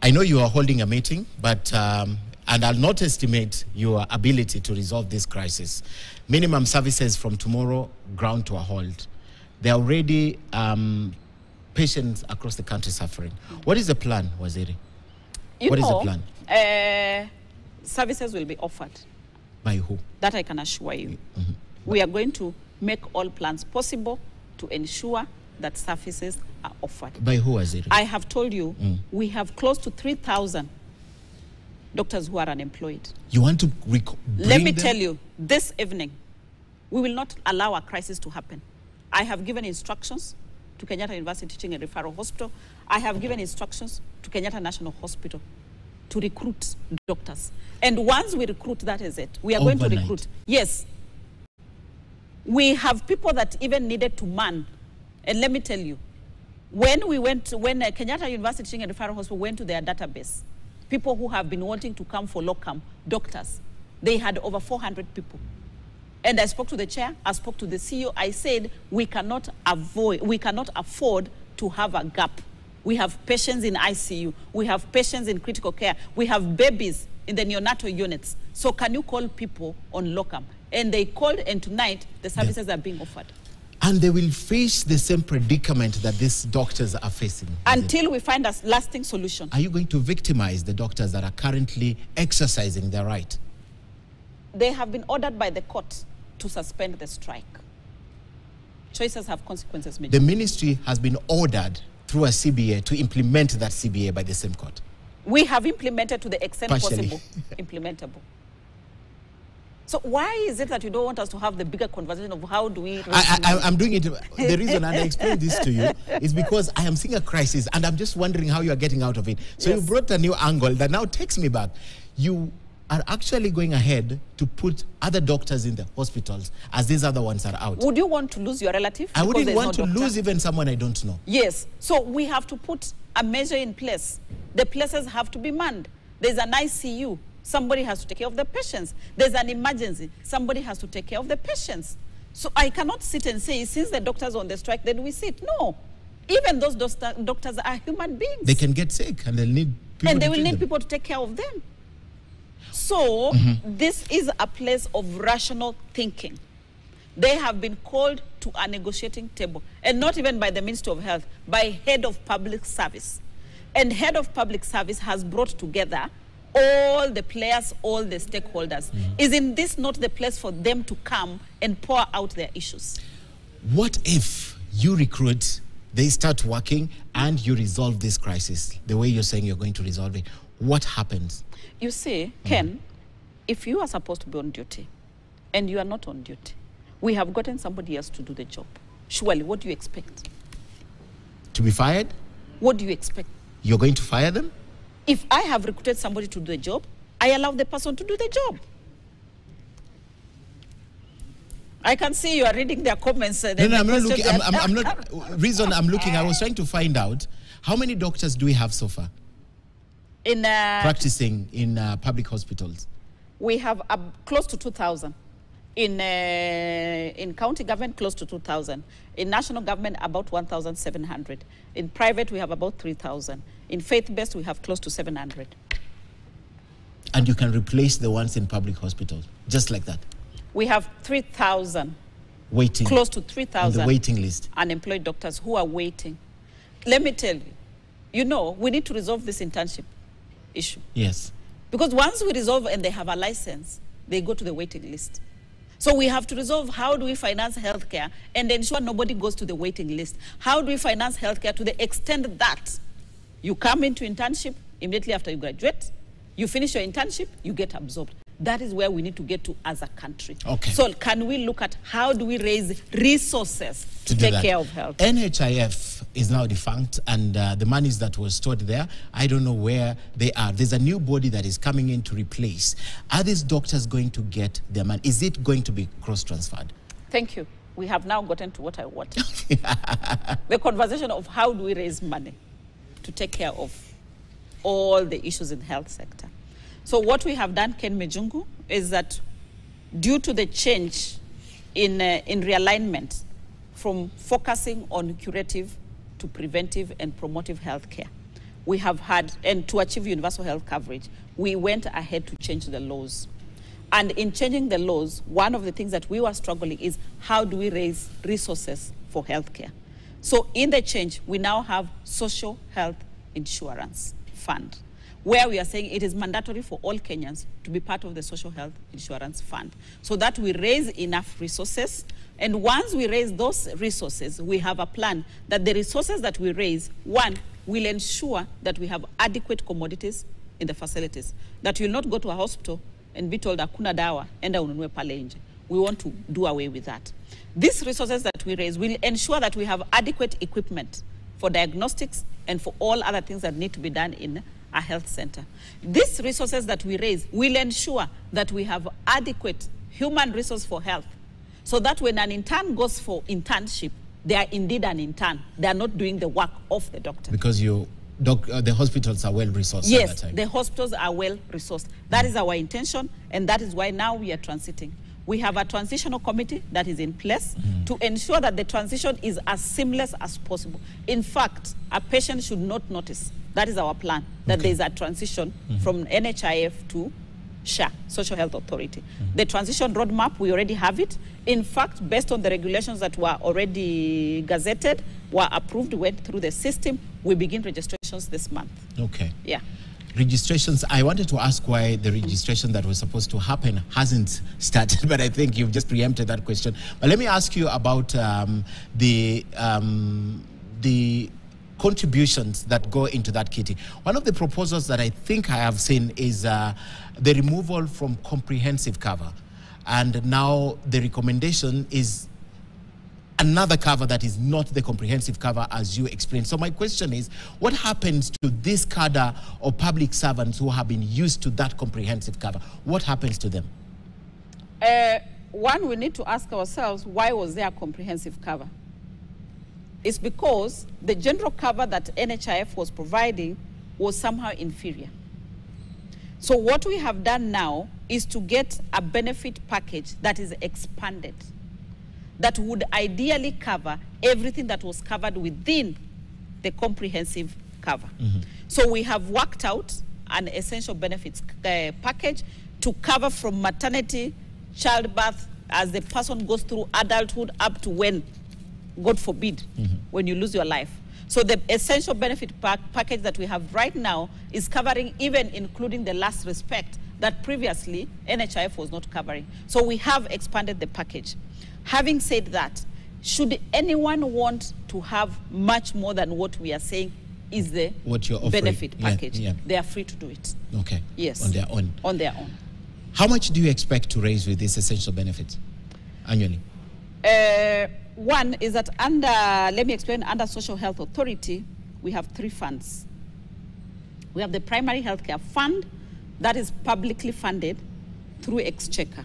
I know you are holding a meeting, but... Um, and I'll not estimate your ability to resolve this crisis. Minimum services from tomorrow, ground to a halt. There are already um, patients across the country suffering. What is the plan, Waziri? You what know, is the plan? Uh, services will be offered. By who? That I can assure you. Mm-hmm. We are going to make all plans possible to ensure that services are offered. By who, Waziri? I have told you, mm. we have close to three thousand doctors who are unemployed. You want to Let me them? tell you, this evening, we will not allow a crisis to happen. I have given instructions to Kenyatta University Teaching and Referral Hospital. I have given instructions to Kenyatta National Hospital to recruit doctors. And once we recruit, that is it. We are Overnight. going to recruit. Yes. We have people that even needed to man. And let me tell you, when we went, to, when uh, Kenyatta University Teaching and Referral Hospital went to their database, people who have been wanting to come for locum, doctors, they had over four hundred people. And I spoke to the chair, I spoke to the C E O, I said, we cannot avoid, we cannot afford to have a gap. We have patients in I C U, we have patients in critical care, we have babies in the neonatal units. So can you call people on locum? And they called, and tonight the services yeah. are being offered. And they will face the same predicament that these doctors are facing. Until we find a lasting solution. Are you going to victimize the doctors that are currently exercising their right? They have been ordered by the court to suspend the strike. Choices have consequences. Major. The ministry has been ordered through a C B A to implement that C B A by the same court. We have implemented to the extent Partially. possible. Implementable. So why is it that you don't want us to have the bigger conversation of how do we... I, I, I'm doing it... The reason, and I explained this to you, is because I am seeing a crisis and I'm just wondering how you are getting out of it. So yes. you brought a new angle that now takes me back. You are actually going ahead to put other doctors in the hospitals as these other ones are out. Would you want to lose your relative? I wouldn't want no to doctor? lose even someone I don't know. Yes. So we have to put a measure in place. The places have to be manned. There's an I C U. Somebody has to take care of the patients. There's an emergency. Somebody has to take care of the patients. So I cannot sit and say, since the doctors are on the strike, then we sit. No. Even those doctor, doctors are human beings. They can get sick and they'll need people And they will need them. people to take care of them. So mm-hmm. this is a place of rational thinking. They have been called to a negotiating table. And not even by the Minister of Health, by Head of Public Service. And Head of Public Service has brought together all the players, all the stakeholders. Mm. Isn't this not the place for them to come and pour out their issues? What if you recruit, they start working, and you resolve this crisis the way you're saying you're going to resolve it? What happens? You see, Ken, mm. if you are supposed to be on duty and you are not on duty, we have gotten somebody else to do the job. Surely, what do you expect? To be fired? What do you expect? You're going to fire them? If I have recruited somebody to do a job, I allow the person to do the job. I can see you are reading their comments. Uh, no, no, I'm not looking. I'm, I'm, I'm not. Reason I'm looking. I was trying to find out how many doctors do we have so far in uh, practicing in uh, public hospitals. We have uh, close to two thousand in uh, in county government, close to two thousand in national government, about one thousand seven hundred in private. We have about three thousand in faith-based. We have close to seven hundred. And you can replace the ones in public hospitals just like that. We have three thousand, waiting, close to three thousand on the waiting list, unemployed doctors who are waiting. Let me tell you, you know, we need to resolve this internship issue. Yes. Because once we resolve and they have a license, they go to the waiting list. So we have to resolve, how do we finance healthcare and ensure nobody goes to the waiting list? How do we finance healthcare to the extent that you come into internship immediately after you graduate, you finish your internship, you get absorbed. That is where we need to get to as a country. Okay. So can we look at how do we raise resources to, to take that. care of health? N H I F is now defunct, and uh, the monies that were stored there, I don't know where they are. There's a new body that is coming in to replace. Are these doctors going to get their money? Is it going to be cross-transferred? Thank you. We have now gotten to what I wanted. The conversation of how do we raise money to take care of all the issues in the health sector. So what we have done, Ken Mijungu, is that due to the change in, uh, in realignment from focusing on curative to preventive and promotive health care, we have had, and to achieve universal health coverage, we went ahead to change the laws. And in changing the laws, one of the things that we were struggling is how do we raise resources for health care? So in the change, we now have social health insurance fund, where we are saying it is mandatory for all Kenyans to be part of the social health insurance fund, so that we raise enough resources. And once we raise those resources, we have a plan that the resources that we raise, one, will ensure that we have adequate commodities in the facilities, that you will not go to a hospital and be told, hakuna dawa, enda ununue pale nje. We want to do away with that. These resources that we raise will ensure that we have adequate equipment for diagnostics and for all other things that need to be done in a health center. These resources that we raise will ensure that we have adequate human resource for health, so that when an intern goes for internship, they are indeed an intern. They are not doing the work of the doctor. Because you, doc, uh, the hospitals are well resourced. Yes, at that time. The hospitals are well resourced. That is our intention, and that is why now we are transiting. We have a transitional committee that is in place mm. to ensure that the transition is as seamless as possible. In fact, a patient should not notice. That is our plan, that okay. there is a transition mm-hmm. from N H I F to S H A, Social Health Authority. Mm-hmm. The transition roadmap, we already have it. In fact, based on the regulations that were already gazetted, were approved, went through the system, we begin registrations this month. Okay. Yeah. Registrations, I wanted to ask why the registration that was supposed to happen hasn't started, but I think you've just preempted that question. But let me ask you about um, the um, the... contributions that go into that kitty. One of the proposals that I think I have seen is uh, the removal from comprehensive cover. And now the recommendation is another cover that is not the comprehensive cover, as you explained. So my question is, what happens to this cadre of public servants who have been used to that comprehensive cover? What happens to them? Uh, one, we need to ask ourselves, why was there a comprehensive cover? It's because the general cover that N H I F was providing was somehow inferior. So what we have done now is to get a benefit package that is expanded, that would ideally cover everything that was covered within the comprehensive cover. Mm-hmm. So we have worked out an essential benefits uh, package to cover from maternity, childbirth, as the person goes through adulthood up to when, God forbid, mm-hmm. when you lose your life. So the essential benefit pack package that we have right now is covering even including the last respect that previously N H I F was not covering. So we have expanded the package. Having said that, should anyone want to have much more than what we are saying is the what you're offering, benefit package, yeah, yeah. they are free to do it. Okay. Yes. On their own. On their own. How much do you expect to raise with this essential benefit annually? Uh, One is that under, let me explain, under Social Health Authority, we have three funds. We have the Primary Healthcare Fund that is publicly funded through Exchequer.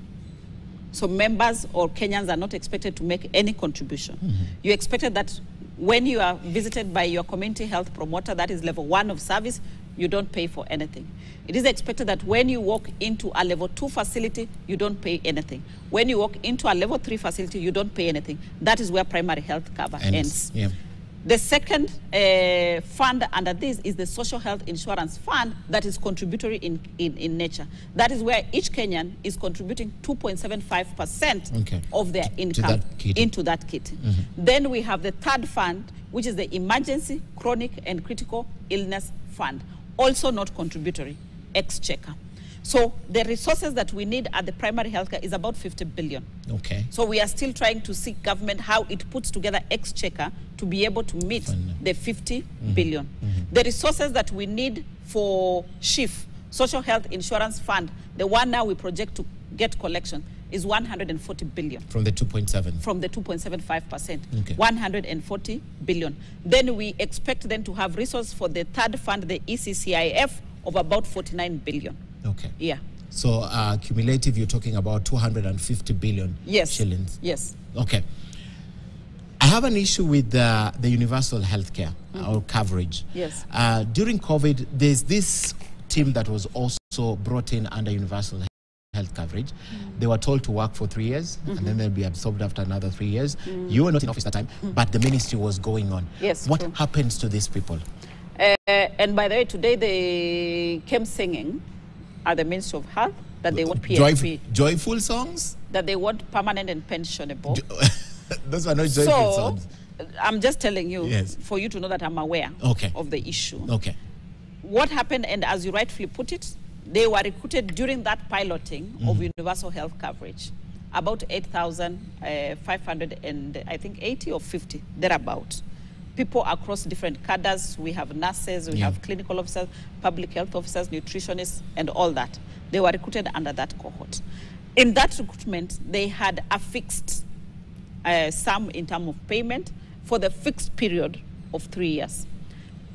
So members or Kenyans are not expected to make any contribution. Mm-hmm. You're expected that when you are visited by your community health promoter, that is level one of service, you don't pay for anything. It is expected that when you walk into a level two facility, you don't pay anything. When you walk into a level three facility, you don't pay anything. That is where primary health cover ends. ends. Yeah. The second uh, fund under this is the Social Health Insurance Fund that is contributory in, in, in nature. That is where each Kenyan is contributing two point seven five percent okay. of their income that into that kit. Mm-hmm. Then we have the third fund, which is the Emergency, Chronic and Critical Illness Fund, also not contributory, Exchequer. So the resources that we need at the primary healthcare is about fifty billion. Okay. So we are still trying to see government how it puts together Exchequer to be able to meet Fun. the fifty mm-hmm. billion. Mm-hmm. The resources that we need for S H I F, Social Health Insurance Fund, the one now we project to get collection, is one hundred forty billion. From the two point seven? From the two point seven five percent, okay. one hundred forty billion. Then we expect then to have resource for the third fund, the E C C I F, of about forty-nine billion. Okay. Yeah. So uh, cumulative, you're talking about two hundred fifty billion yes. shillings. Yes. Okay. I have an issue with uh, the universal healthcare mm-hmm. or coverage. Yes. Uh, during COVID, there's this team that was also brought in under universal health coverage. Mm-hmm. They were told to work for three years mm-hmm. and then they'll be absorbed after another three years. Mm-hmm. You were not in office at that time, mm-hmm. but the ministry was going on. Yes. What true. happens to these people? Uh, and by the way, today they came singing at the Ministry of Health that they want P N P. Joyf joyful songs? That they want permanent and pensionable. Jo Those are not joyful so, songs. I'm just telling you, yes. for you to know that I'm aware okay. of the issue. Okay. What happened, and as you rightfully put it, they were recruited during that piloting mm-hmm. of universal health coverage. About eight thousand five hundred and I think eighty or fifty, thereabout. People across different cadres. We have nurses, we yeah. have clinical officers, public health officers, nutritionists, and all that. They were recruited under that cohort. In that recruitment, they had a fixed uh, sum in terms of payment for the fixed period of three years.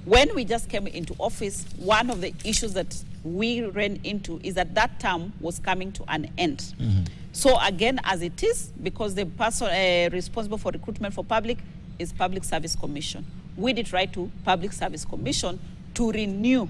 When we just came into office, one of the issues that we ran into is that that term was coming to an end. Mm-hmm. So again, as it is, because the person uh, responsible for recruitment for public is Public Service Commission. We did write to Public Service Commission to renew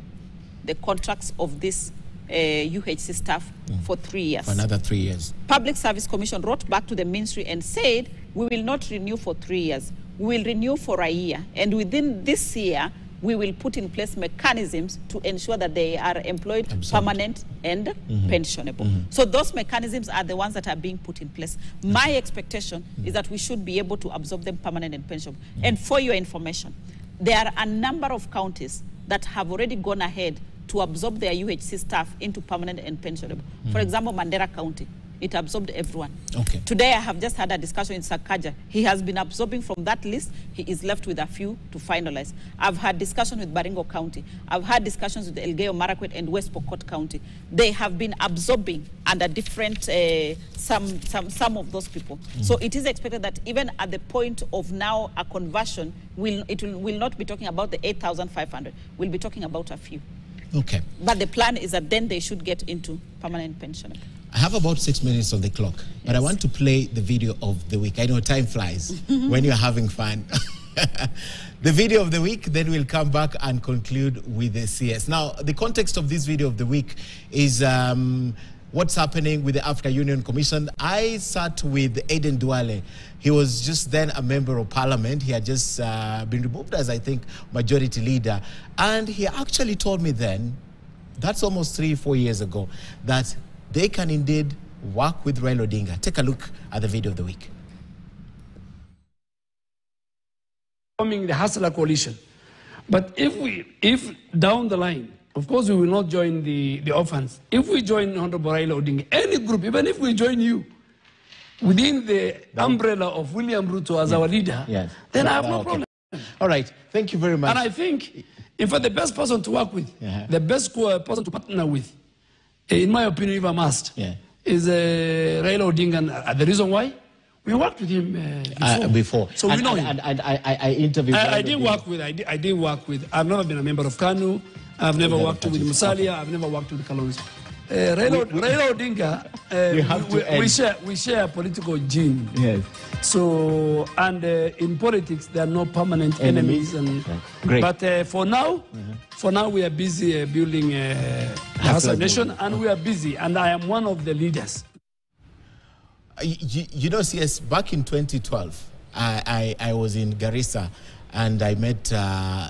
the contracts of this uh, U H C staff mm. for three years. For another three years. Public Service Commission wrote back to the ministry and said, we will not renew for three years. We will renew for a year. And within this year, we will put in place mechanisms to ensure that they are employed, Absolute. permanent, and mm-hmm. pensionable. Mm-hmm. So those mechanisms are the ones that are being put in place. Mm-hmm. My expectation mm-hmm. is that we should be able to absorb them permanent and pensionable. Mm-hmm. And for your information, there are a number of counties that have already gone ahead to absorb their U H C staff into permanent and pensionable. Mm-hmm. For example, Mandera County. It absorbed everyone. Okay. Today, I have just had a discussion in Sakaja. He has been absorbing from that list. He is left with a few to finalize. I've had discussion with Baringo County. I've had discussions with Elgeyo Marakwet and West Pokot County. They have been absorbing under different, uh, some, some, some of those people. Mm. So it is expected that even at the point of now a conversion, we'll, it will, will not be talking about the eight thousand five hundred. We'll be talking about a few. Okay. But the plan is that then they should get into permanent pension. I have about six minutes on the clock, yes. but I want to play the video of the week. I know time flies when you're having fun. The video of the week, then we'll come back and conclude with the C S. Now, the context of this video of the week is um, what's happening with the African Union Commission. I sat with Aiden Duale. He was just then a member of parliament. He had just uh, been removed as, I think, majority leader. And he actually told me then, that's almost three, four years ago, that they can indeed work with Raila Odinga. Take a look at the video of the week. Forming the Hustler Coalition. But if we, if down the line, of course we will not join the, the offense. If we join Honorable Raila Odinga, any group, even if we join you, within the that umbrella of William Ruto as yes. our leader, yes. then oh, I have oh, no okay. problem. All right, thank you very much. And I think, in fact, the best person to work with, uh-huh. the best person to partner with, in my opinion, if I must, yeah. is uh, Raila Odinga. And, uh, the reason why? We worked with him uh, before. Uh, before. So and, we know and, him. And, and, and I, I interviewed I, I did work with, I did, I did work with, I've never been a member of Kanu. I've never yeah, worked with Musalia. I've never worked with Kalonzo. Uh, Raila Odinga, uh, we, we, share, we share a political gene. Yes. So, and uh, in politics, there are no permanent enemies. enemies and, Great. But uh, for now, mm-hmm. for now, we are busy uh, building uh, the House of Nation, and oh. we are busy, and I am one of the leaders. You, you know, C S, back in twenty twelve, I, I, I was in Garissa, and I met... Uh,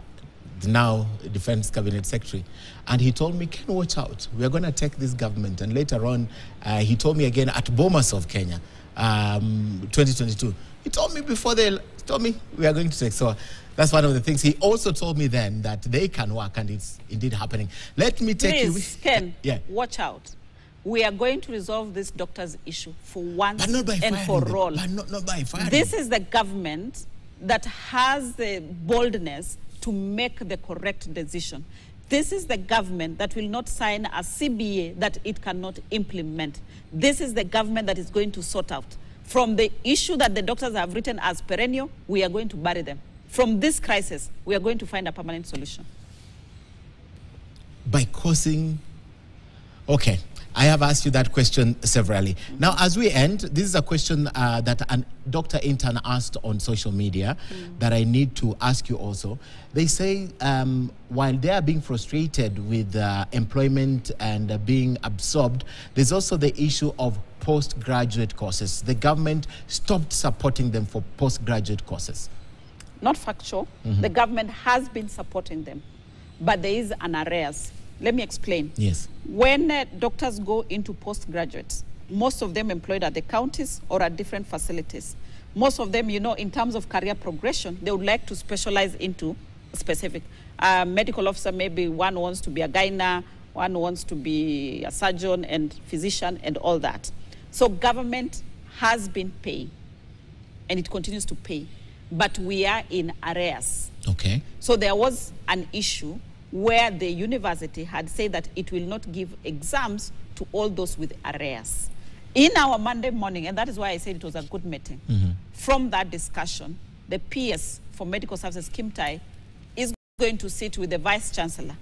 now Defense Cabinet Secretary, and he told me, Ken, watch out, we are going to take this government. And later on, uh, he told me again at Bomas of Kenya, um, twenty twenty-two, he told me before they told me we are going to take. So that's one of the things he also told me then, that they can work, and it's indeed happening. Let me take Please, you Ken, yeah. watch out. We are going to resolve this doctor's issue for once and for all. But not, not by firing. This is the government that has the boldness to make the correct decision. This is the government that will not sign a C B A that it cannot implement. This is the government that is going to sort out. From the issue that the doctors have written as perennial, we are going to bury them. From this crisis, we are going to find a permanent solution. By causing... Okay, I have asked you that question severally. Mm-hmm. Now, as we end, this is a question uh, that an Doctor Intern asked on social media mm-hmm. that I need to ask you also. They say um, while they are being frustrated with uh, employment and uh, being absorbed, there's also the issue of postgraduate courses. The government stopped supporting them for postgraduate courses. Not factual. Mm-hmm. The government has been supporting them, but there is an arrears. Let me explain. Yes. When uh, doctors go into postgraduates, most of them employed at the counties or at different facilities. Most of them, you know, in terms of career progression, they would like to specialize into specific. Uh, medical officer, maybe one wants to be a gyna, one wants to be a surgeon and physician and all that. So government has been paying, and it continues to pay. But we are in arrears. Okay. So there was an issue where the university had said that it will not give exams to all those with arrears. In our Monday morning, and that is why I said it was a good meeting, mm-hmm. from that discussion, the P S for Medical Services, Kim Tai, is going to sit with the Vice Chancellor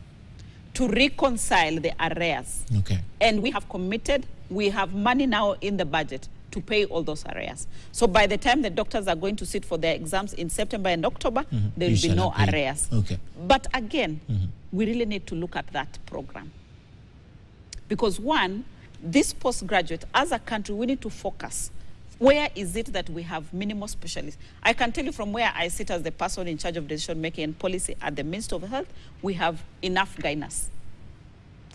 to reconcile the arrears. Okay. And we have committed, we have money now in the budget to pay all those arrears. So by the time the doctors are going to sit for their exams in September and October, mm-hmm. there will you be no pay. arrears. Okay. But again, mm-hmm. we really need to look at that program. Because one, this postgraduate, as a country, we need to focus. Where is it that we have minimal specialists? I can tell you from where I sit as the person in charge of decision-making and policy at the Ministry of Health, we have enough gynas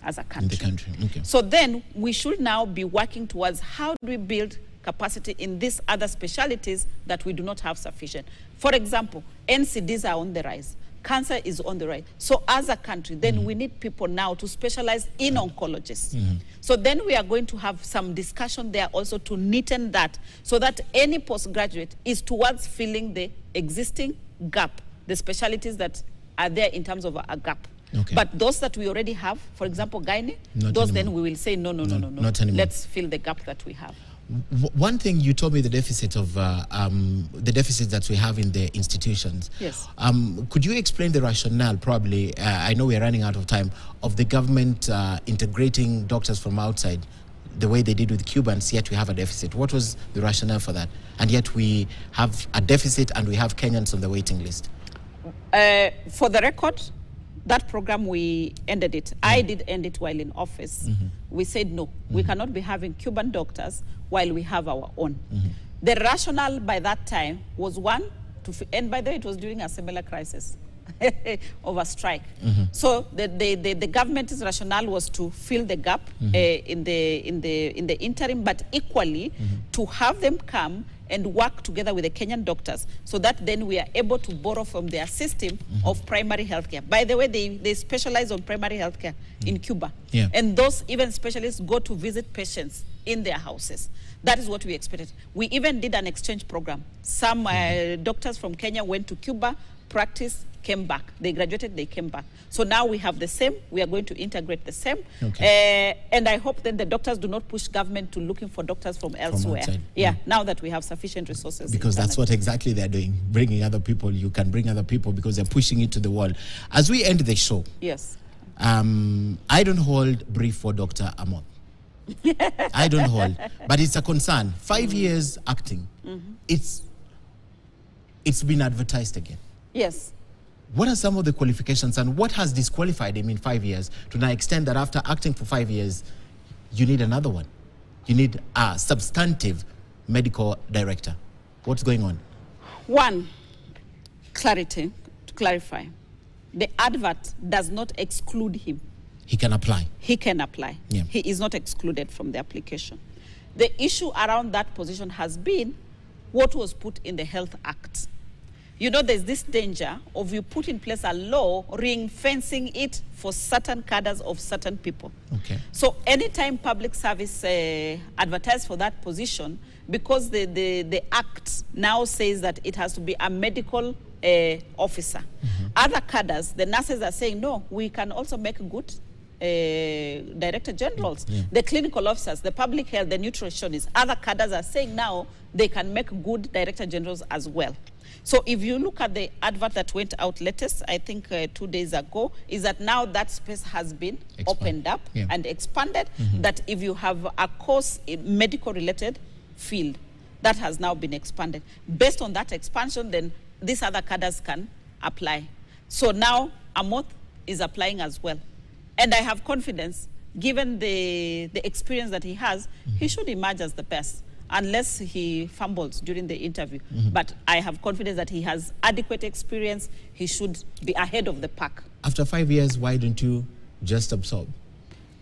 as a country. In the country. Okay. So then we should now be working towards how do we build capacity in these other specialties that we do not have sufficient. For example, N C Ds are on the rise. Cancer is on the rise. So as a country, then mm-hmm. we need people now to specialize in oncologists. Mm-hmm. So then we are going to have some discussion there also to neaten that, so that any postgraduate is towards filling the existing gap, the specialties that are there in terms of a, a gap. Okay. But those that we already have, for example, gynae, those anymore. Then we will say, no, no, no, no, no. Not anymore. Let's fill the gap that we have. One thing you told me, the deficit of uh, um, the deficit that we have in the institutions. Yes. Um, could you explain the rationale? Probably, uh, I know we are running out of time. Of the government uh, integrating doctors from outside, the way they did with Cubans. Yet we have a deficit. What was the rationale for that? And yet we have a deficit, and we have Kenyans on the waiting list. Uh, for the record, that program, we ended it. Yeah. I did end it while in office. Mm-hmm. We said, no, mm-hmm. we cannot be having Cuban doctors while we have our own. Mm-hmm. The rationale by that time was one, to f and by the way, it was during a similar crisis of a strike. Mm-hmm. So the, the, the, the government's rationale was to fill the gap mm-hmm. uh, in, the, in, the, in the interim, but equally mm-hmm. to have them come and work together with the Kenyan doctors, so that then we are able to borrow from their system mm-hmm. of primary healthcare. By the way, they, they specialize on primary healthcare mm-hmm. in Cuba. Yeah. And those even specialists go to visit patients in their houses. That is what we expected. We even did an exchange program. Some uh, doctors from Kenya went to Cuba, practiced, came back. They graduated, they came back. So now we have the same. We are going to integrate the same. Okay. Uh, and I hope that the doctors do not push government to looking for doctors from elsewhere. From yeah, mm. now that we have sufficient resources. Because that's what exactly they're doing, bringing other people. You can bring other people because they're pushing it to the world. As we end the show, yes. Um, I don't hold brief for Doctor Amoth. I don't hold. But it's a concern. Five mm-hmm. years acting, mm-hmm. it's it's been advertised again. Yes. What are some of the qualifications and what has disqualified him in five years to the extent that after acting for five years, you need another one? You need a substantive medical director. What's going on? One, clarity, to clarify. The advert does not exclude him. He can apply. He can apply. Yeah. He is not excluded from the application. The issue around that position has been what was put in the Health Act. You know, there's this danger of you put in place a law ring-fencing it for certain cadres of certain people. Okay. So anytime public service uh, advertised for that position, because the, the, the act now says that it has to be a medical uh, officer. Mm-hmm. Other cadres, the nurses are saying, no, we can also make good Uh, director generals, yeah. the clinical officers, the public health, the nutritionists. Other cadres are saying now they can make good director generals as well. So if you look at the advert that went out latest, I think uh, two days ago, is that now that space has been Expand. opened up yeah. and expanded, mm-hmm. that if you have a course in medical-related field, that has now been expanded. Based on that expansion, then these other cadres can apply. So now Amoth is applying as well. And I have confidence, given the, the experience that he has, mm-hmm. he should emerge as the best, unless he fumbles during the interview. Mm-hmm. But I have confidence that he has adequate experience. He should be ahead of the pack. After five years, why don't you just absorb?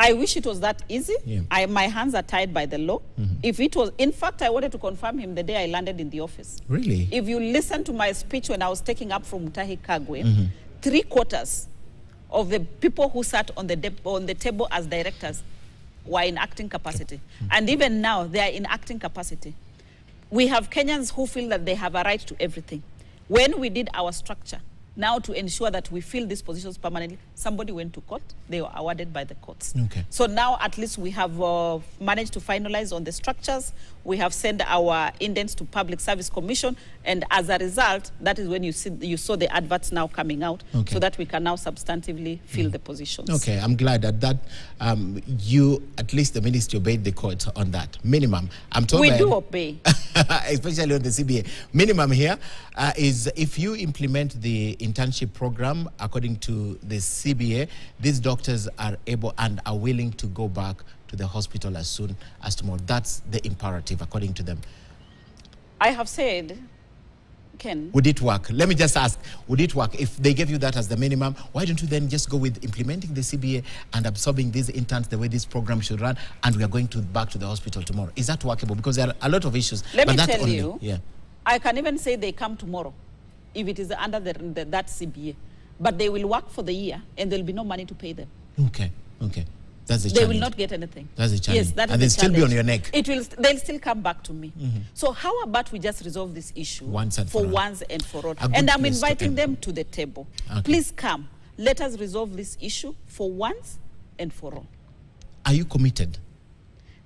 I wish it was that easy. Yeah. I, my hands are tied by the law. Mm-hmm. If it was, in fact, I wanted to confirm him the day I landed in the office. Really? If you listen to my speech when I was taking up from Mutahi Kagwe, mm-hmm. three quarters of the people who sat on the, on the table as directors were in acting capacity. Mm-hmm. And even now, they are in acting capacity. We have Kenyans who feel that they have a right to everything. When we did our structure, now to ensure that we fill these positions permanently, somebody went to court, they were awarded by the courts. Okay. So now at least we have uh, managed to finalize on the structures. We have sent our indents to Public Service Commission, and as a result, that is when you see you saw the adverts now coming out, okay. so that we can now substantively fill mm. the positions. Okay, I'm glad that that um, you, at least the ministry, obeyed the court on that. Minimum. I'm told we do obey. Especially on the C B A. Minimum here uh, is if you implement the internship program according to the C B A, these doctors are able and are willing to go back to the hospital as soon as tomorrow. That's the imperative according to them. I have said, Ken. Would it work? Let me just ask, would it work? If they gave you that as the minimum, why don't you then just go with implementing the C B A and absorbing these interns the way this program should run, and we are going to back to the hospital tomorrow? Is that workable? Because there are a lot of issues. Let me tell only, you, yeah. I can even say they come tomorrow if it is under the, the, that C B A. But they will work for the year, and there will be no money to pay them. Okay, okay. That's the challenge. They will not get anything. That's the challenge. Yes, that and is the challenge. And they'll still be on your neck. It will st they'll still come back to me. Mm-hmm. So how about we just resolve this issue once and for, for once and for all? And I'm inviting them to the table. Okay. Please come. Let us resolve this issue for once and for all. Are you committed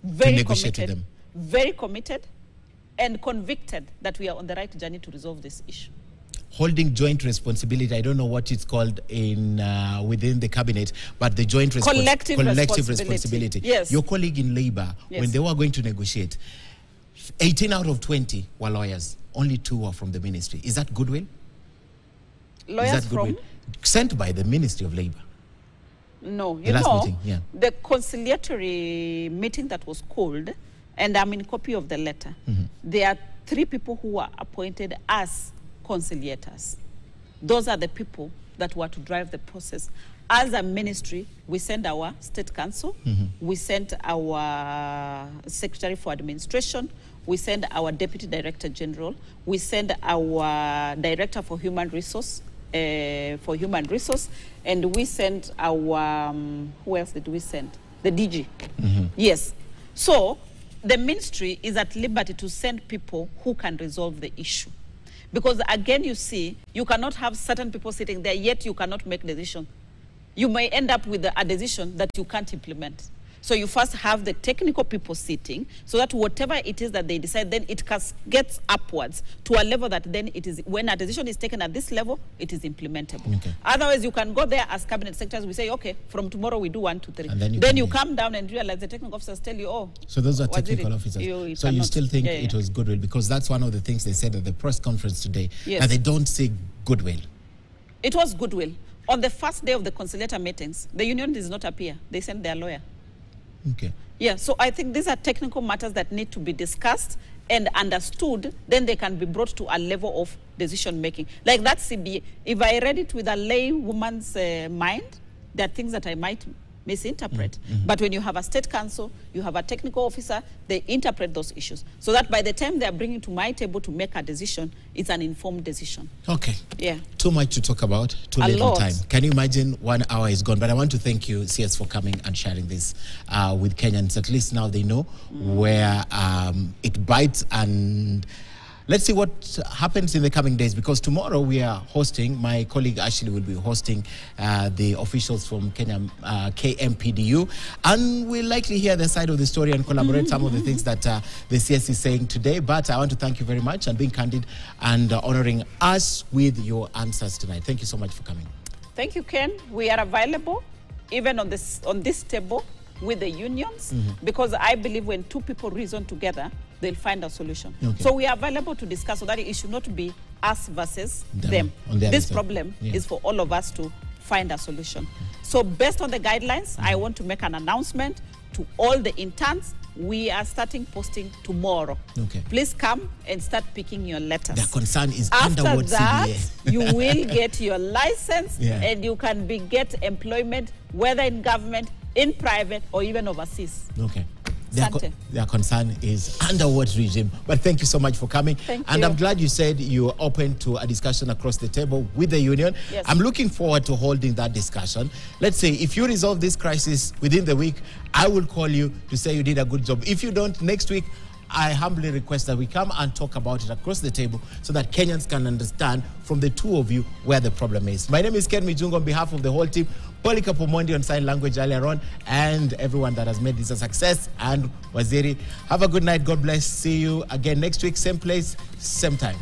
Very to negotiate committed, with them? Very committed and convicted that we are on the right journey to resolve this issue. Holding joint responsibility. I don't know what it's called in uh, within the cabinet, but the joint respons collective, collective responsibility. responsibility. Yes. Your colleague in Labour, yes. when they were going to negotiate, eighteen out of twenty were lawyers. Only two were from the ministry. Is that goodwill? Lawyers Is that goodwill? from? Sent by the Ministry of Labour. No, you the last know, meeting, yeah. the conciliatory meeting that was called, and I'm in copy of the letter. Mm-hmm. There are three people who were appointed as conciliators. Those are the people that were to drive the process. As a ministry, we sent our state council, mm-hmm. we sent our secretary for administration, we sent our deputy director general, we sent our director for human resource, uh, for human resource, and we sent our um, who else did we send? The D G. Mm-hmm. Yes. So the ministry is at liberty to send people who can resolve the issue. Because again, you see, you cannot have certain people sitting there, yet you cannot make decisions. You may end up with a decision that you can't implement. So you first have the technical people sitting, so that whatever it is that they decide, then it gets upwards to a level that then it is, when a decision is taken at this level, it is implementable. Okay. Otherwise, you can go there as cabinet secretaries, we say, okay, from tomorrow we do one, two, three. And then you, then you come down and realize the technical officers tell you, oh. So those are technical officers. You, you so cannot. You still think yeah, yeah. it was goodwill, because that's one of the things they said at the press conference today, yes. that they don't say goodwill. It was goodwill. On the first day of the conciliator meetings, the union does not appear. They sent their lawyer. Okay. Yeah, so I think these are technical matters that need to be discussed and understood, then they can be brought to a level of decision making. Like that C B A, if I read it with a lay woman's uh, mind, there are things that I might misinterpret. Mm-hmm. But when you have a state council, you have a technical officer, they interpret those issues. So that by the time they are bringing to my table to make a decision, it's an informed decision. Okay. Yeah. Too much to talk about, too a little lot. time. Can you imagine one hour is gone? But I want to thank you, C S, for coming and sharing this uh, with Kenyans. At least now they know mm. where um, it bites, and let's see what happens in the coming days, because tomorrow we are hosting, my colleague Ashley will be hosting uh, the officials from Kenya, uh, K M P D U, and we'll likely hear the side of the story and collaborate mm-hmm. some of the things that uh, the C S is saying today. But I want to thank you very much and being candid and uh, honoring us with your answers tonight. Thank you so much for coming. Thank you, Ken. We are available even on this, on this table with the unions, mm-hmm. because I believe when two people reason together, they'll find a solution. Okay. So we are available to discuss, so that it should not be us versus them. them. This problem yeah. is for all of us to find a solution. Okay. So based on the guidelines, mm-hmm. I want to make an announcement to all the interns. We are starting posting tomorrow. Okay. Please come and start picking your letters. The concern is after underworld that, C B A. You will get your license yeah. and you can be get employment, whether in government, in private, or even overseas. Okay. Their, con their concern is under what regime. But thank you so much for coming. Thank and you. I'm glad you said you were open to a discussion across the table with the union. Yes. I'm looking forward to holding that discussion. Let's say if you resolve this crisis within the week, I will call you to say you did a good job. If you don't, next week, I humbly request that we come and talk about it across the table so that Kenyans can understand from the two of you where the problem is. My name is Ken Mijungu on behalf of the whole team. Polika Pomondi on sign language earlier on, and everyone that has made this a success, and Waziri. Have a good night. God bless. See you again next week, same place, same time.